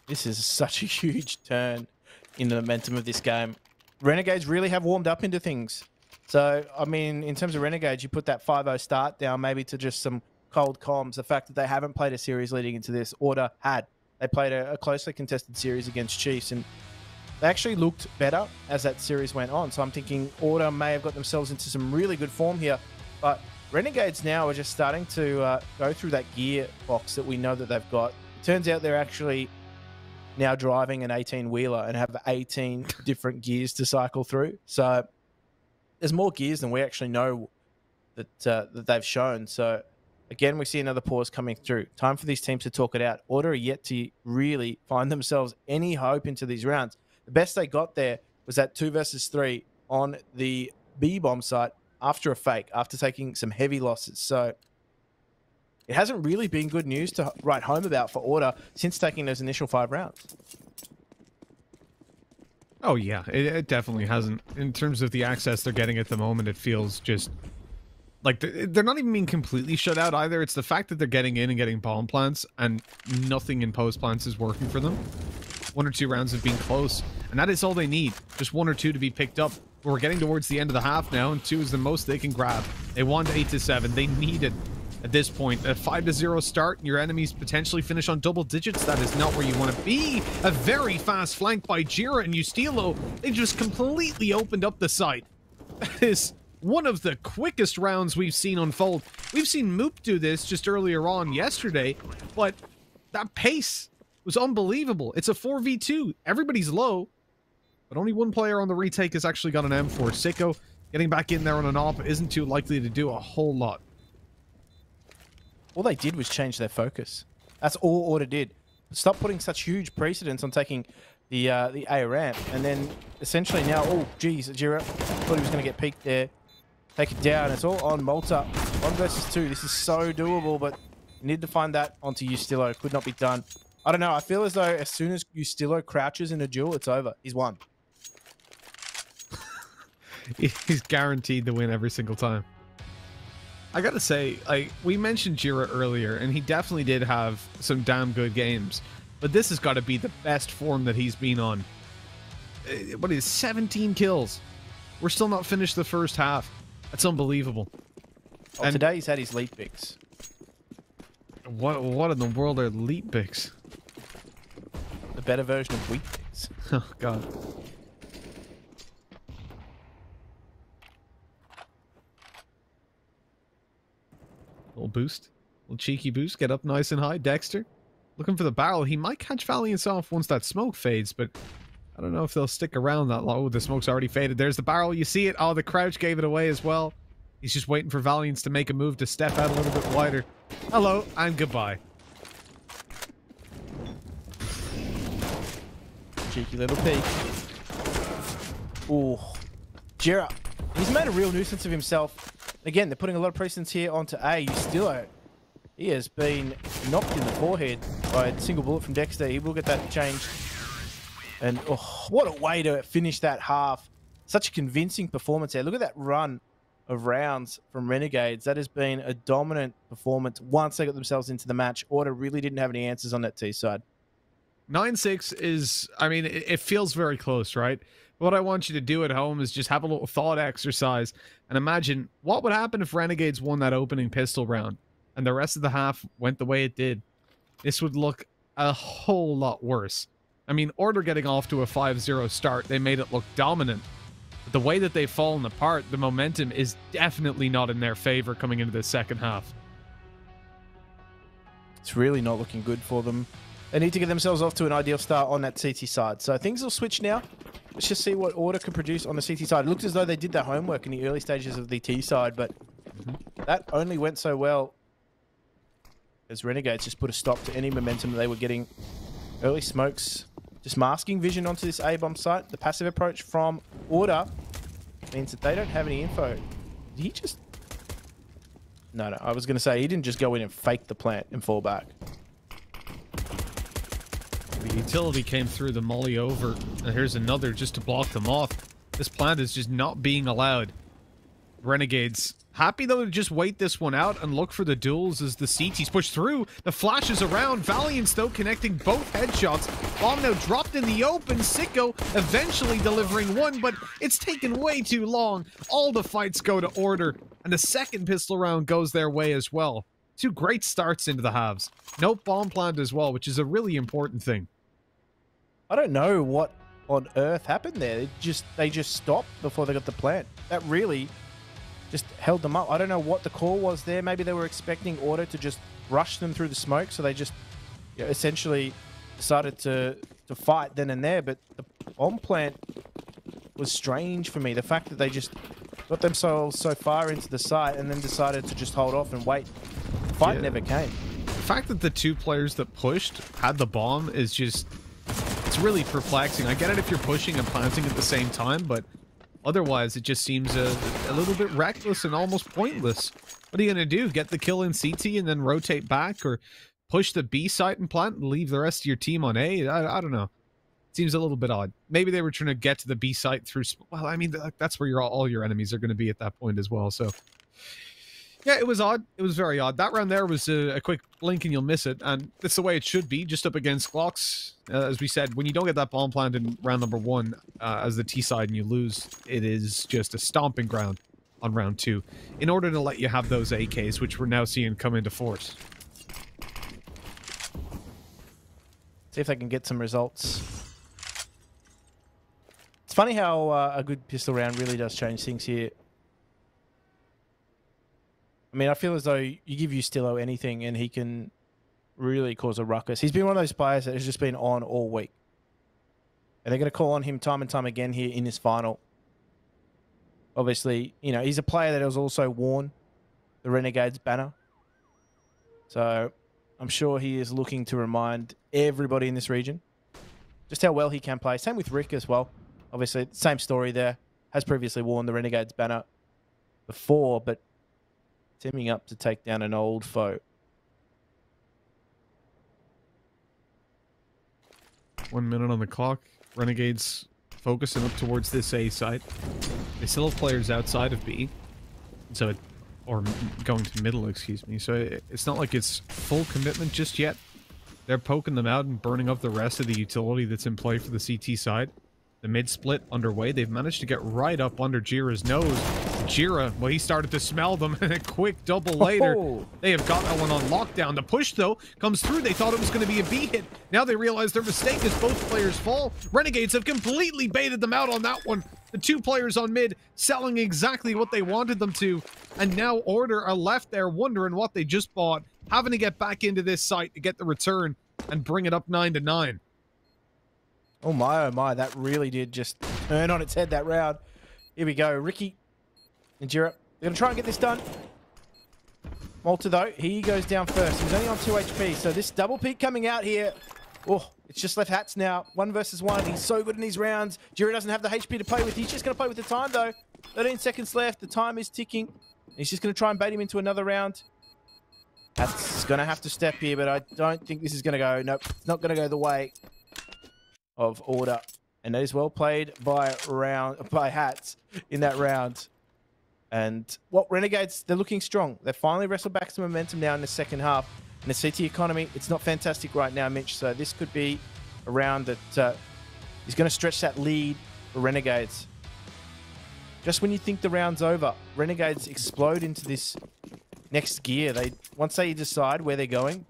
This is such a huge turn in the momentum of this game. Renegades really have warmed up into things. So, I mean, in terms of Renegades, you put that five oh start down maybe to just some cold comms. The fact that they haven't played a series leading into this, Order had. They played a, a closely contested series against Chiefs, and they actually looked better as that series went on. So I'm thinking Order may have got themselves into some really good form here. But Renegades now are just starting to uh, go through that gear box that we know that they've got. It turns out they're actually now driving an eighteen-wheeler and have eighteen different gears to cycle through. So there's more gears than we actually know that, uh, that they've shown. So again, we see another pause coming through. Time for these teams to talk it out. Order are yet to really find themselves any hope into these rounds. The best they got there was that two versus three on the B-bomb site after a fake, after taking some heavy losses. So it hasn't really been good news to write home about for Order since taking those initial five rounds. Oh, yeah, it, it definitely hasn't. In terms of the access they're getting at the moment, it feels just like they're not even being completely shut out either. It's the fact that they're getting in and getting bomb plants, and nothing in post plants is working for them. One or two rounds have been close, and that is all they need. Just one or two to be picked up. We're getting towards the end of the half now, and two is the most they can grab. They want eight to seven. They need it at this point. A five to zero start, and your enemies potentially finish on double digits. That is not where you want to be. A very fast flank by Jirah and Estilo. They just completely opened up the site. That is one of the quickest rounds we've seen unfold. We've seen Moop do this just earlier on yesterday, but that pace was unbelievable. It's a four v two. Everybody's low, but only one player on the retake has actually got an M four. Sico getting back in there on an AWP isn't too likely to do a whole lot. All they did was change their focus. That's all Order did. Stop putting such huge precedence on taking the uh, the A ramp, and then essentially now, oh, geez, Jirah thought he was going to get peaked there. take it down. It's all on Malta. One versus two. This is so doable, but you need to find that onto Estilo. Could not be done. I don't know. I feel as though as soon as Estilo crouches in a duel, it's over. He's won. He's guaranteed the win every single time. I gotta say, like we mentioned Jirah earlier, and he definitely did have some damn good games. But this has got to be the best form that he's been on. What is seventeen kills? We're still not finished the first half. That's unbelievable. Oh, and today he's had his leap picks. What? What in the world are leap picks? The better version of wheat picks. Oh God. Little boost, little cheeky boost. Get up nice and high. Dexter looking for the barrel. He might catch Valiance off once that smoke fades, but I don't know if they'll stick around that long. Oh, the smoke's already faded. There's the barrel. You see it. Oh, the crouch gave it away as well. He's just waiting for Valiance to make a move to step out a little bit wider. Hello and goodbye. Cheeky little peek. Oh, Jirah. He's made a real nuisance of himself. Again, they're putting a lot of presence here onto A. Estilo, he has been knocked in the forehead by a single bullet from Dexter. He will get that changed. And oh, what a way to finish that half. Such a convincing performance there. Look at that run of rounds from Renegades. That has been a dominant performance once they got themselves into the match. Order really didn't have any answers on that T side. nine six is, I mean, it, it feels very close, right? What I want you to do at home is just have a little thought exercise and imagine what would happen if Renegades won that opening pistol round and the rest of the half went the way it did. This would look a whole lot worse. I mean, Order getting off to a five zero start, they made it look dominant. But the way that they've fallen apart, the momentum is definitely not in their favor coming into the second half. It's really not looking good for them. They need to get themselves off to an ideal start on that C T side. So things will switch now. Let's just see what Order can produce on the C T side. It looked as though they did their homework in the early stages of the T side, but that only went so well as Renegades just put a stop to any momentum that they were getting. Early smokes, just masking vision onto this A-bomb site. The passive approach from Order means that they don't have any info. Did he just... No, no, I was going to say he didn't just go in and fake the plant and fall back. The utility came through the molly over, and here's another just to block them off. This plant is just not being allowed. Renegades happy though to just wait this one out and look for the duels as the C Ts push through. The flash is around. Valiance though connecting both headshots. Bomb now dropped in the open. Sico eventually delivering one, but it's taken way too long. All the fights go to Order, and the second pistol round goes their way as well. Two great starts into the halves. No bomb plant as well, which is a really important thing. I don't know what on earth happened there. It just they just stopped before they got the plant. That really just held them up. I don't know what the call was there. Maybe they were expecting Order to just rush them through the smoke, so they just you know, essentially decided to to fight then and there. But the bomb plant was strange for me. The fact that they just got themselves so far into the site and then decided to just hold off and wait. The fight yeah. never came. The fact that the two players that pushed had the bomb is just... It's really perplexing. I get it if you're pushing and planting at the same time, but otherwise it just seems a, a little bit reckless and almost pointless. What are you going to do? Get the kill in C T and then rotate back, or push the B site and plant and leave the rest of your team on A? I, I don't know. It seems a little bit odd. Maybe they were trying to get to the B site through... Well, I mean, that's where you're all, all your enemies are going to be at that point as well, so... Yeah, it was odd. It was very odd. That round there was a, a quick blink and you'll miss it. And that's the way it should be, just up against clocks. Uh, as we said, when you don't get that bomb plant in round number one uh, as the T side and you lose, it is just a stomping ground on round two in order to let you have those A Ks, which we're now seeing come into force. See if they can get some results. It's funny how uh, a good pistol round really does change things here. I mean, I feel as though you give Estilo anything and he can really cause a ruckus. He's been one of those players that has just been on all week. And they're going to call on him time and time again here in this final. Obviously, you know, he's a player that has also worn the Renegades banner. So I'm sure he is looking to remind everybody in this region just how well he can play. Same with Rickeh as well. Obviously, same story there. Has previously worn the Renegades banner. before, but teaming up to take down an old foe. One minute on the clock. Renegades focusing up towards this A site. They still have players outside of B, so it, or going to middle, excuse me. So it, it's not like it's full commitment just yet. They're poking them out and burning up the rest of the utility that's in play for the C T side. The mid-split underway. They've managed to get right up under Jirah's nose. Jirah, well, he started to smell them, and a quick double later, oh. They have got that one on lockdown. The push, though, comes through. They thought it was going to be a B hit. Now they realize their mistake is both players fall. Renegades have completely baited them out on that one. The two players on mid selling exactly what they wanted them to, and now Order are left there wondering what they just bought, having to get back into this site to get the return and bring it up nine to nine. Oh my, oh my, that really did just turn on its head that round. Here we go, Rickeh and Jirah. They're going to try and get this done. Malta, though, he goes down first. He's only on two H P, so this double peak coming out here. Oh, it's just left Hatz now. One versus one. He's so good in these rounds. Jirah doesn't have the H P to play with. He's just going to play with the time, though. thirteen seconds left. The time is ticking. He's just going to try and bait him into another round. Hatz going to have to step here, but I don't think this is going to go. Nope, it's not going to go the way of Order, and that is well played by round by Hatz in that round. And what Renegades, they're looking strong. They finally wrestled back some momentum now in the second half. In the C T economy, it's not fantastic right now, Mitch. So this could be a round that uh, is going to stretch that lead for Renegades. Just when you think the round's over, Renegades explode into this next gear. They once they decide where they're going,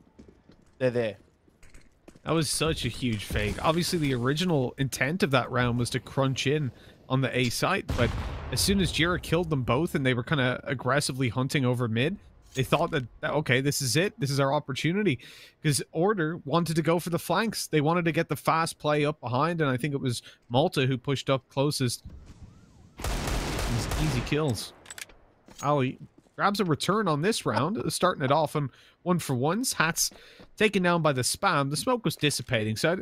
they're there. That was such a huge fake. Obviously, the original intent of that round was to crunch in on the A site, but as soon as Jirah killed them both and they were kind of aggressively hunting over mid, they thought that, okay, this is it. This is our opportunity, because Order wanted to go for the flanks. They wanted to get the fast play up behind, and I think it was Malta who pushed up closest. These easy kills. Ali grabs a return on this round, starting it off on one-for-ones. Hatz taken down by the spam. The smoke was dissipating. So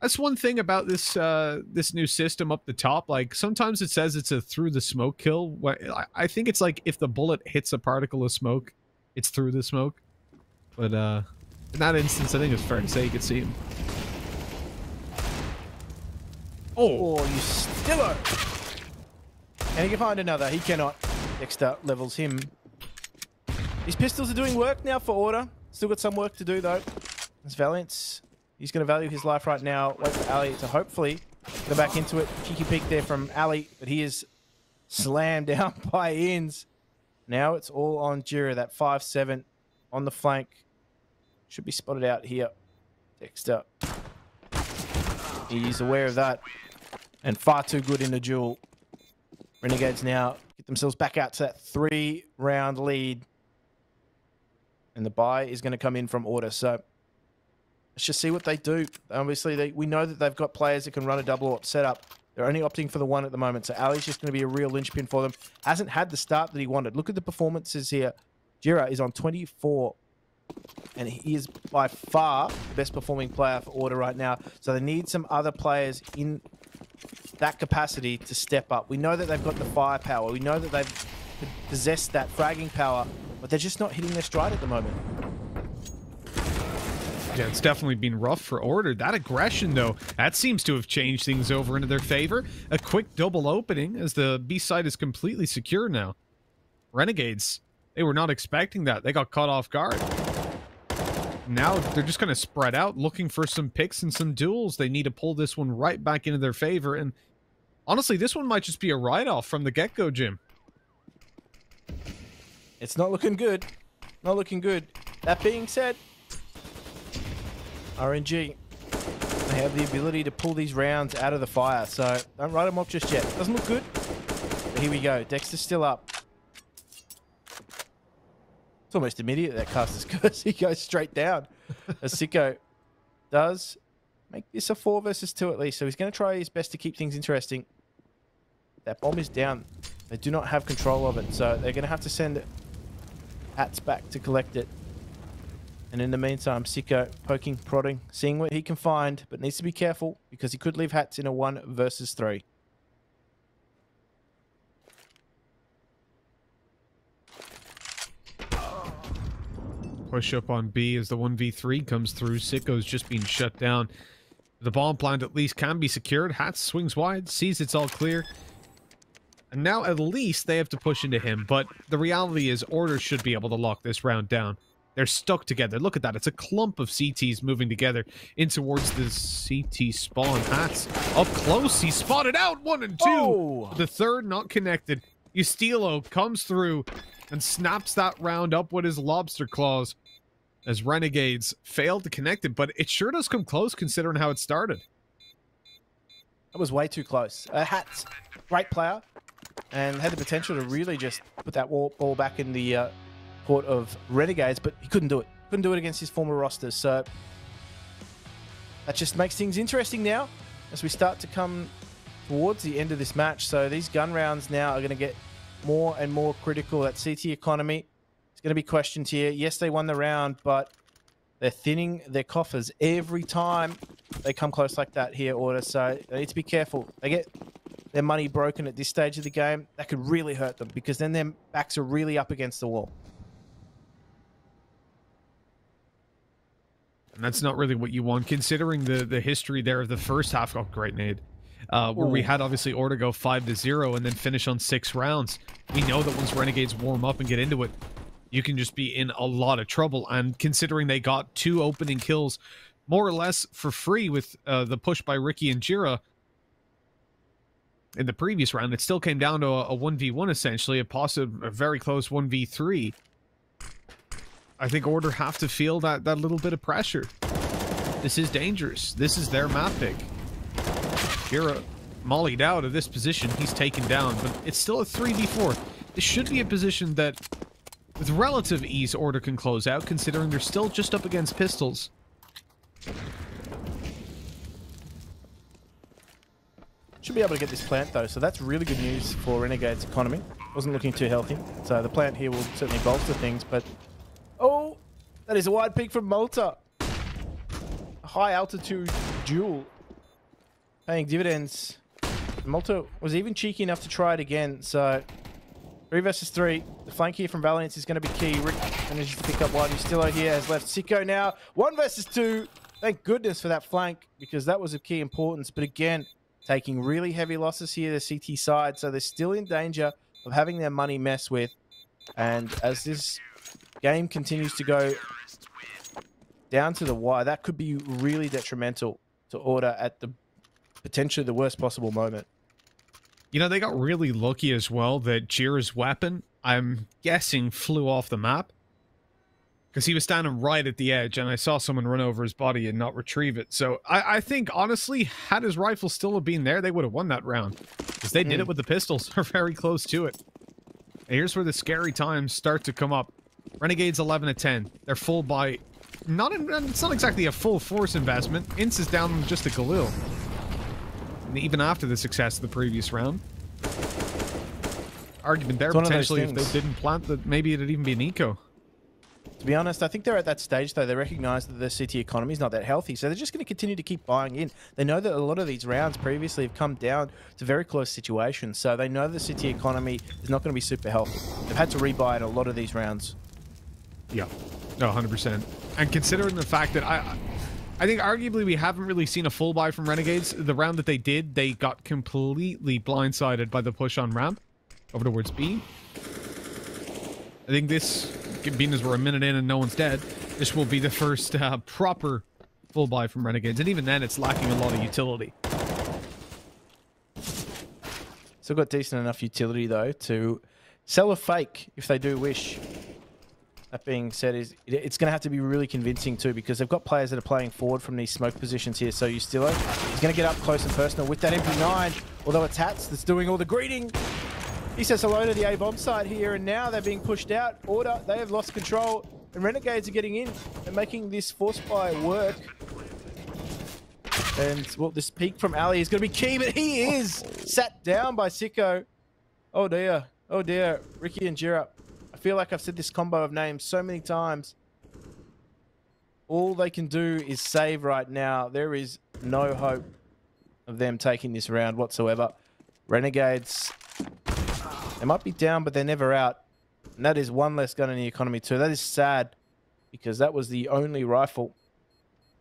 that's one thing about this uh, this new system up the top. Like, sometimes it says it's a through-the-smoke kill. I think it's like if the bullet hits a particle of smoke, it's through the smoke. But uh, in that instance, I think it's fair to say you could see him. Oh, oh you Stilo! And he can find another. He cannot. Dexter levels him. These pistols are doing work now for Order. Still got some work to do, though. It's Valiance. He's going to value his life right now. Wait for Ali to hopefully go back into it. Cheeky peek there from Ali, but he is slammed down by Ins. Now it's all on Jirah. That five seven on the flank should be spotted out here. Dexter, he's aware of that, and far too good in the duel. Renegades now get themselves back out to that three-round lead. And the buy is going to come in from Order. So let's just see what they do. Obviously, they, we know that they've got players that can run a double AWP setup. They're only opting for the one at the moment. So Ali's just going to be a real linchpin for them. Hasn't had the start that he wanted. Look at the performances here. Jirah is on twenty-four. And he is by far the best performing player for Order right now. So they need some other players in that capacity to step up. We know that they've got the firepower. We know that they've possessed that fragging power, but they're just not hitting their stride at the moment. Yeah, it's definitely been rough for Order. That aggression, though, that seems to have changed things over into their favor. A quick double opening as the B side is completely secure now. Renegades, they were not expecting that. They got caught off guard. Now they're just kind of spread out, looking for some picks and some duels. They need to pull this one right back into their favor. And honestly, this one might just be a write-off from the get-go, Jim. It's not looking good. Not looking good. That being said, R N G, they have the ability to pull these rounds out of the fire. So don't write them off just yet. Doesn't look good. But here we go. Dexter's still up. It's almost immediate that caster's curse. He goes straight down. As Sico does make this a four versus two at least. So he's going to try his best to keep things interesting. That bomb is down. They do not have control of it. So they're going to have to send Hatz back to collect it. And in the meantime, Sico poking, prodding, seeing what he can find, but needs to be careful because he could leave Hatz in a one versus three. push up on B as the one v three comes through. Sicko's just been shut down. The bomb plant at least can be secured. Hatz swings wide, sees it's all clear. And now at least they have to push into him. But the reality is Order should be able to lock this round down. They're stuck together. Look at that. It's a clump of C Ts moving together in towards the C T spawn. Hatz up close. He spotted out one and two. Oh. The third not connected. Estilo comes through and snaps that round up with his lobster claws as Renegades failed to connect it. But it sure does come close considering how it started. That was way too close. Uh, Hatz, great player, and had the potential to really just put that wall, ball back in the... Uh, of Renegades, but he couldn't do it. Couldn't do it against his former roster, so that just makes things interesting now as we start to come towards the end of this match. So these gun rounds now are going to get more and more critical. That C T economy is going to be questioned here. Yes, they won the round, but they're thinning their coffers every time they come close like that here, Order, so they need to be careful. They get their money broken at this stage of the game. That could really hurt them because then their backs are really up against the wall. And that's not really what you want, considering the the history there of the first half. Oh, great nade. Uh, where we had, obviously, Order go five to zero and then finish on six rounds. We know that once Renegades warm up and get into it, you can just be in a lot of trouble. And considering they got two opening kills, more or less, for free with uh, the push by Rickeh and Jirah in the previous round, it still came down to a, a one v one, essentially, a possible, a very close one v three. I think Order have to feel that, that little bit of pressure. This is dangerous. This is their map pick. Jirah mollied out of this position. He's taken down, but it's still a three v four. This should be a position that, with relative ease, Order can close out, considering they're still just up against pistols. Should be able to get this plant, though, so that's really good news for Renegade's economy. Wasn't looking too healthy, so the plant here will certainly bolster things, but... Oh, that is a wide peak from Malta. A high altitude duel paying dividends. Malta was even cheeky enough to try it again. So three versus three. The flank here from Valiance is going to be key. Rick manages to pick up wide. Estilo here has left Sico now. One versus two. Thank goodness for that flank, because that was of key importance. But again, taking really heavy losses here, the C T side. So they're still in danger of having their money mess with. And as this... game continues to go down to the wire, that could be really detrimental to Order at the potentially the worst possible moment. You know, they got really lucky as well that Jirah's weapon, I'm guessing, flew off the map, because he was standing right at the edge and I saw someone run over his body and not retrieve it. So I, I think, honestly, had his rifle still have been there, they would have won that round, because they mm. did it with the pistols. They're very close to it. And here's where the scary times start to come up. Renegades eleven to ten. They're full by... Not in, it's not exactly a full force investment. Ins is down just a Galil. And even after the success of the previous round. Argument there, potentially, if they didn't plant, that maybe it'd even be an eco. To be honest, I think they're at that stage, though. They recognize that the C T economy is not that healthy, so they're just going to continue to keep buying in. They know that a lot of these rounds previously have come down to very close situations, so they know the C T economy is not going to be super healthy. They've had to rebuy in a lot of these rounds. Yeah, no, one hundred percent. And considering the fact that I I think arguably we haven't really seen a full buy from Renegades. The round that they did, they got completely blindsided by the push on ramp over towards B. I think this, being as we're a minute in and no one's dead, this will be the first uh, proper full buy from Renegades. And even then, it's lacking a lot of utility. Still got decent enough utility, though, to sell a fake if they do wish. That being said, is it's going to have to be really convincing too, because they've got players that are playing forward from these smoke positions here. So Estilo is going to get up close and personal with that M P nine, although it's Hatz that's doing all the greeting. He says hello to the A-bomb side here, and now they're being pushed out. Order, they have lost control, and Renegades are getting in and making this force buy work. And, well, this peek from Ali is going to be key, but he is sat down by Sico. Oh, dear. Oh, dear. Rickeh and Jirah. I feel like I've said this combo of names so many times. All they can do is save right now. There is no hope of them taking this round whatsoever. Renegades, they might be down, but they're never out. And that is one less gun in the economy too. That is sad, because that was the only rifle.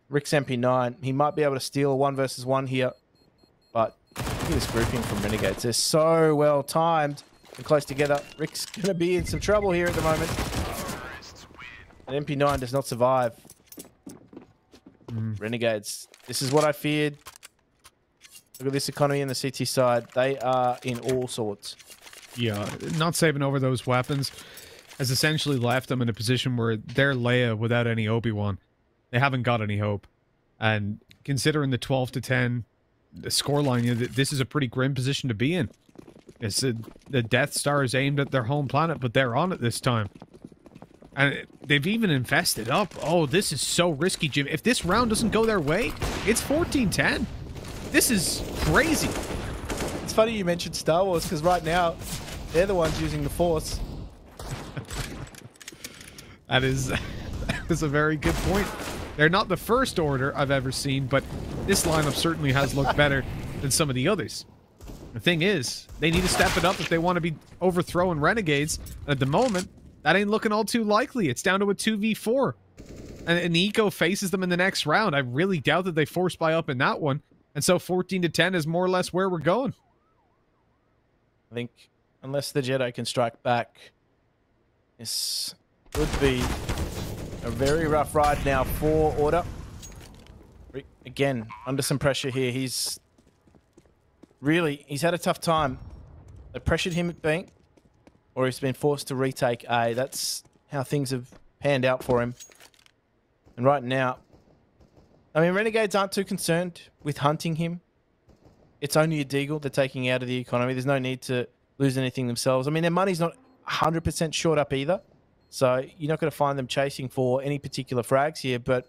Rick's M P nine. He might be able to steal a one versus one here, but look at this grouping from Renegades. They're so well timed and close together. Rick's going to be in some trouble here at the moment. An M P nine does not survive. Mm. Renegades. This is what I feared. Look at this economy and the C T side. They are in all sorts. Yeah, not saving over those weapons has essentially left them in a position where they're Leia without any Obi-Wan. They haven't got any hope. And considering the twelve to ten scoreline, you know, this is a pretty grim position to be in. It's a, the Death Star is aimed at their home planet, but they're on it this time. And they've even invested up. Oh, this is so risky, Jim. If this round doesn't go their way, it's fourteen ten. This is crazy. It's funny you mentioned Star Wars, because right now, they're the ones using the Force. That is, that is a very good point. They're not the first order I've ever seen, but this lineup certainly has looked better than some of the others. The thing is, they need to step it up if they want to be overthrowing Renegades. And at the moment, that ain't looking all too likely. It's down to a two v four. And, and Nico faces them in the next round. I really doubt that they force buy up in that one. And so fourteen to ten is more or less where we're going. I think unless the Jedi can strike back, this would be a very rough ride now for Order. Rick, again, under some pressure here. He's really, he's had a tough time. They pressured him at bank, or he's been forced to retake A. That's how things have panned out for him. And right now, I mean, Renegades aren't too concerned with hunting him. It's only a deagle they're taking out of the economy. There's no need to lose anything themselves. I mean, their money's not one hundred percent short up either. So you're not going to find them chasing for any particular frags here. But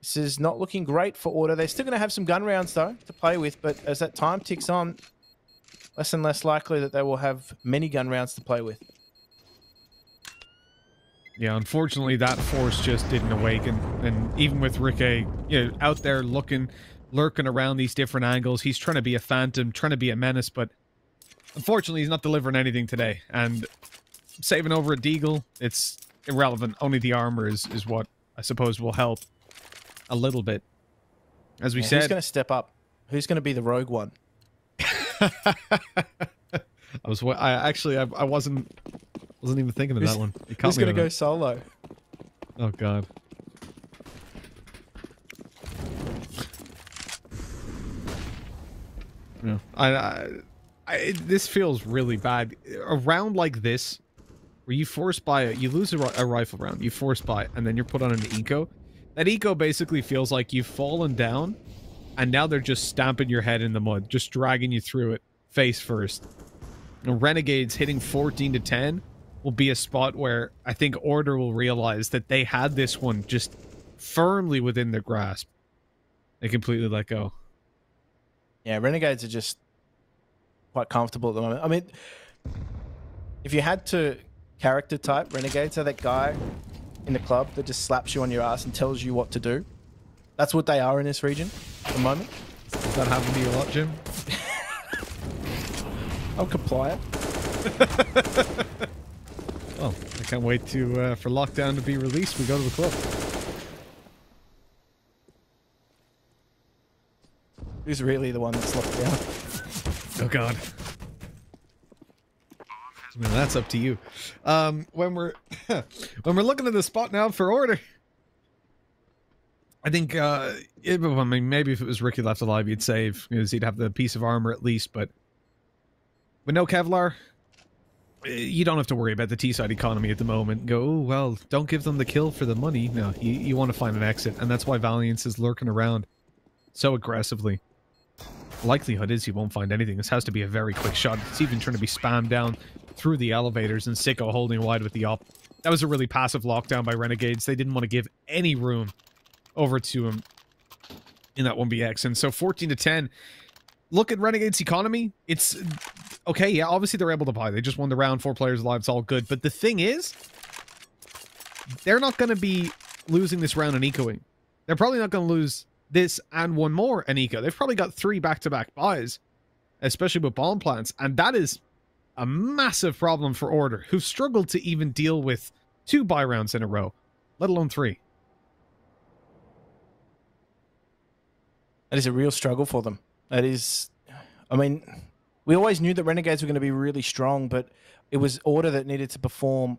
this is not looking great for Order. They're still going to have some gun rounds, though, to play with. But as that time ticks on, less and less likely that they will have many gun rounds to play with. Yeah, unfortunately, that Force just didn't awaken. And even with Rickeh, you know, out there looking, lurking around these different angles, he's trying to be a phantom, trying to be a menace, but unfortunately, he's not delivering anything today. And saving over a deagle, it's irrelevant. Only the armor is, is what I suppose will help a little bit. As we yeah, said... Who's going to step up? Who's going to be the rogue one? I was... I actually, I, I wasn't... wasn't even thinking of who's, that one. Who's going to go solo? Oh, God. Yeah. I, I, I, this feels really bad. A round like this, where you force buy it, you lose a, a rifle round, you force buy it, and then you're put on an eco. That eco basically feels like you've fallen down, and now they're just stamping your head in the mud, just dragging you through it, face first. And Renegades hitting fourteen to ten. Will be a spot where I think Order will realize that they had this one just firmly within their grasp. They completely let go. Yeah, Renegades are just quite comfortable at the moment. I mean, if you had to character type, Renegades are that guy in the club that just slaps you on your ass and tells you what to do. That's what they are in this region at the moment. Does that happen to you a lot, Jim? I'm compliant. Oh, I can't wait to uh, for lockdown to be released. We go to the club. Who's really the one that's locked down? Oh, God. I mean, that's up to you. Um, when we're when we're looking at the spot now for Order, I think uh, it, I mean, maybe if it was Rickeh left alive, he'd save because he'd have the piece of armor at least. But with no Kevlar. You don't have to worry about the T-side economy at the moment. Go, oh, well, don't give them the kill for the money. No, you, you want to find an exit, and that's why Valiance is lurking around so aggressively. Likelihood is he won't find anything. This has to be a very quick shot. It's even trying to be spammed down through the elevators, and Sico holding wide with the op. That was a really passive lockdown by Renegades. They didn't want to give any room over to him in that one B X. And so fourteen to ten... Look at Renegade's economy. It's okay. Yeah, obviously they're able to buy. They just won the round, four players alive. It's all good. But the thing is, they're not going to be losing this round and ecoing. They're probably not going to lose this and one more and eco. They've probably got three back-to-back buys, especially with bomb plants. And that is a massive problem for Order, who've struggled to even deal with two buy rounds in a row. let alone three. That is a real struggle for them. That is, I mean, we always knew that Renegades were going to be really strong, but it was Order that needed to perform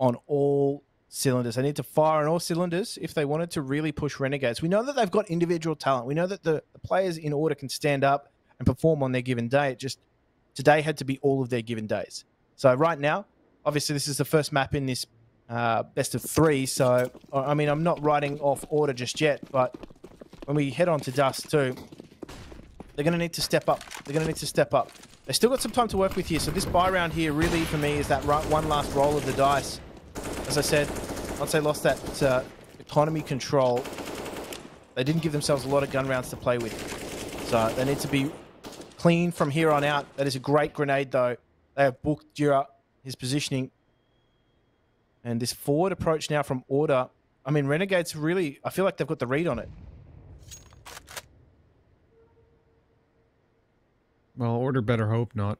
on all cylinders. They need to fire on all cylinders if they wanted to really push Renegades. We know that they've got individual talent. We know that the, the players in Order can stand up and perform on their given day. It just, today had to be all of their given days. So right now, obviously this is the first map in this uh, best of three. So, I mean, I'm not writing off Order just yet, but when we head on to Dust two, they're going to need to step up. They're going to need to step up. They've still got some time to work with here. So this buy round here really for me is that right one last roll of the dice. As I said, once they lost that uh, economy control, they didn't give themselves a lot of gun rounds to play with. So they need to be clean from here on out. That is a great grenade, though. They have booked Jirah, his positioning. And this forward approach now from Order. I mean, Renegades really, I feel like they've got the read on it. Well, Order better hope not.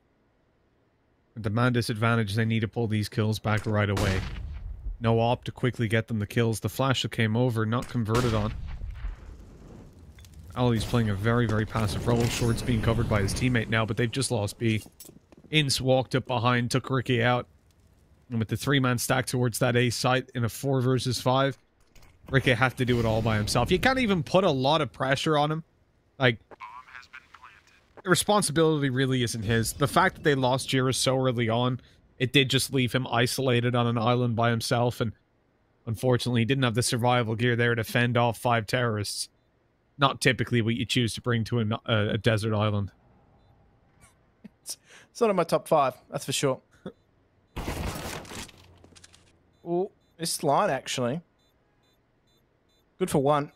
With the man disadvantage, they need to pull these kills back right away. No op to quickly get them the kills. The flash that came over, not converted on. Ali's playing a very, very passive role. Short's being covered by his teammate now, but they've just lost B. Ins walked up behind, took Rickeh out. And with the three-man stack towards that A site in a four versus five, Rickeh had to do it all by himself. You can't even put a lot of pressure on him. Like, the responsibility really isn't his. The fact that they lost Jirah so early on, it did just leave him isolated on an island by himself, and unfortunately he didn't have the survival gear there to fend off five terrorists. Not typically what you choose to bring to an, uh, a desert island. It's, it's not in my top five, that's for sure. Oh, this line actually. Good for one.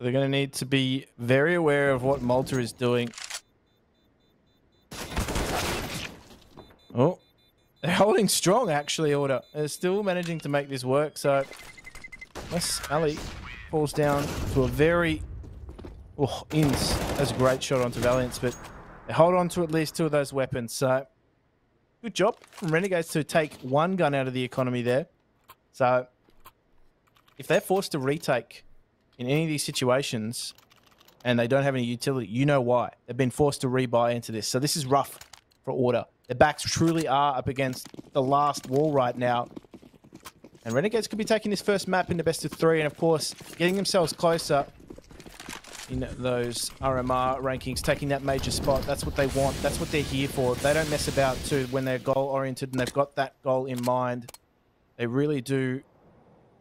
They're going to need to be very aware of what Malta is doing. Oh, they're holding strong, actually, Order. They're still managing to make this work, so unless Ali falls down to a very... Oh, Ins. That's a great shot onto Valiance, but they hold on to at least two of those weapons, so good job from Renegades to take one gun out of the economy there. So if they're forced to retake in any of these situations, and they don't have any utility, you know why. They've been forced to rebuy into this. So this is rough for Order. Their backs truly are up against the last wall right now. And Renegades could be taking this first map in the best of three, and of course, getting themselves closer in those R M R rankings, taking that major spot. That's what they want. That's what they're here for. They don't mess about too when they're goal-oriented and they've got that goal in mind. They really do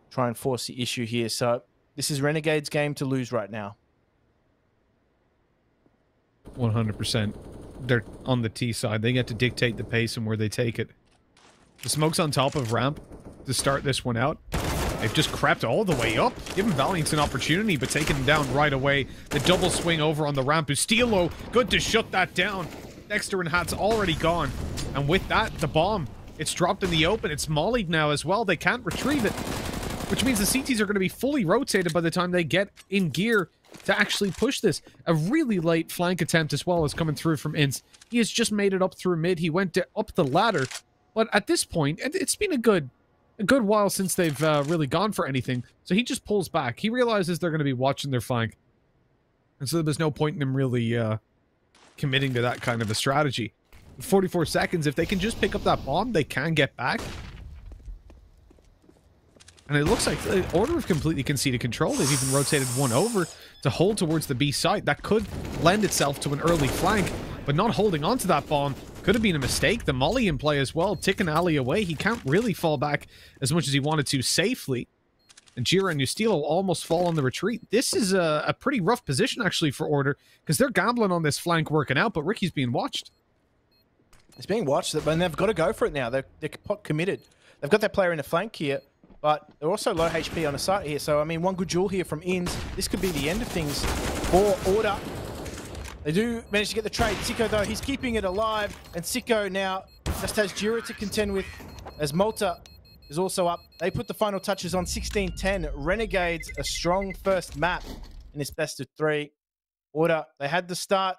try and force the issue here. So this is Renegade's game to lose right now. one hundred percent. They're on the T side. They get to dictate the pace and where they take it. The smoke's on top of ramp to start this one out. They've just crept all the way up. Giving Valiance an opportunity, but taking him down right away. The double swing over on the ramp. Estilo, good to shut that down. Dexter and Hatz already gone. And with that, the bomb. It's dropped in the open. It's mollied now as well. They can't retrieve it, which means the C Ts are going to be fully rotated by the time they get in gear to actually push this. A really late flank attempt as well is coming through from Inz. He has just made it up through mid. He went to up the ladder. But at this point, it's been a good a good while since they've uh, really gone for anything. So he just pulls back. He realizes they're going to be watching their flank. And so there's no point in him really uh, committing to that kind of a strategy. In forty-four seconds, if they can just pick up that bomb, they can get back. And it looks like the Order have completely conceded control. They've even rotated one over to hold towards the B site. That could lend itself to an early flank, but not holding onto that bomb could have been a mistake. The molly in play as well, ticking Ali away. He can't really fall back as much as he wanted to safely. And Jirah and Estilo almost fall on the retreat. This is a, a pretty rough position, actually, for Order, because they're gambling on this flank working out, but Ricky's being watched. It's being watched, and they've got to go for it now. They're, they're committed. They've got that player in the flank here, but they're also low H P on the site here. So, I mean, one good duel here from Inns. This could be the end of things for Order. They do manage to get the trade. Sico, though, he's keeping it alive. And Sico now just has Jirah to contend with, as Malta is also up. They put the final touches on sixteen ten. Renegades, a strong first map in this best of three. Order, they had the start.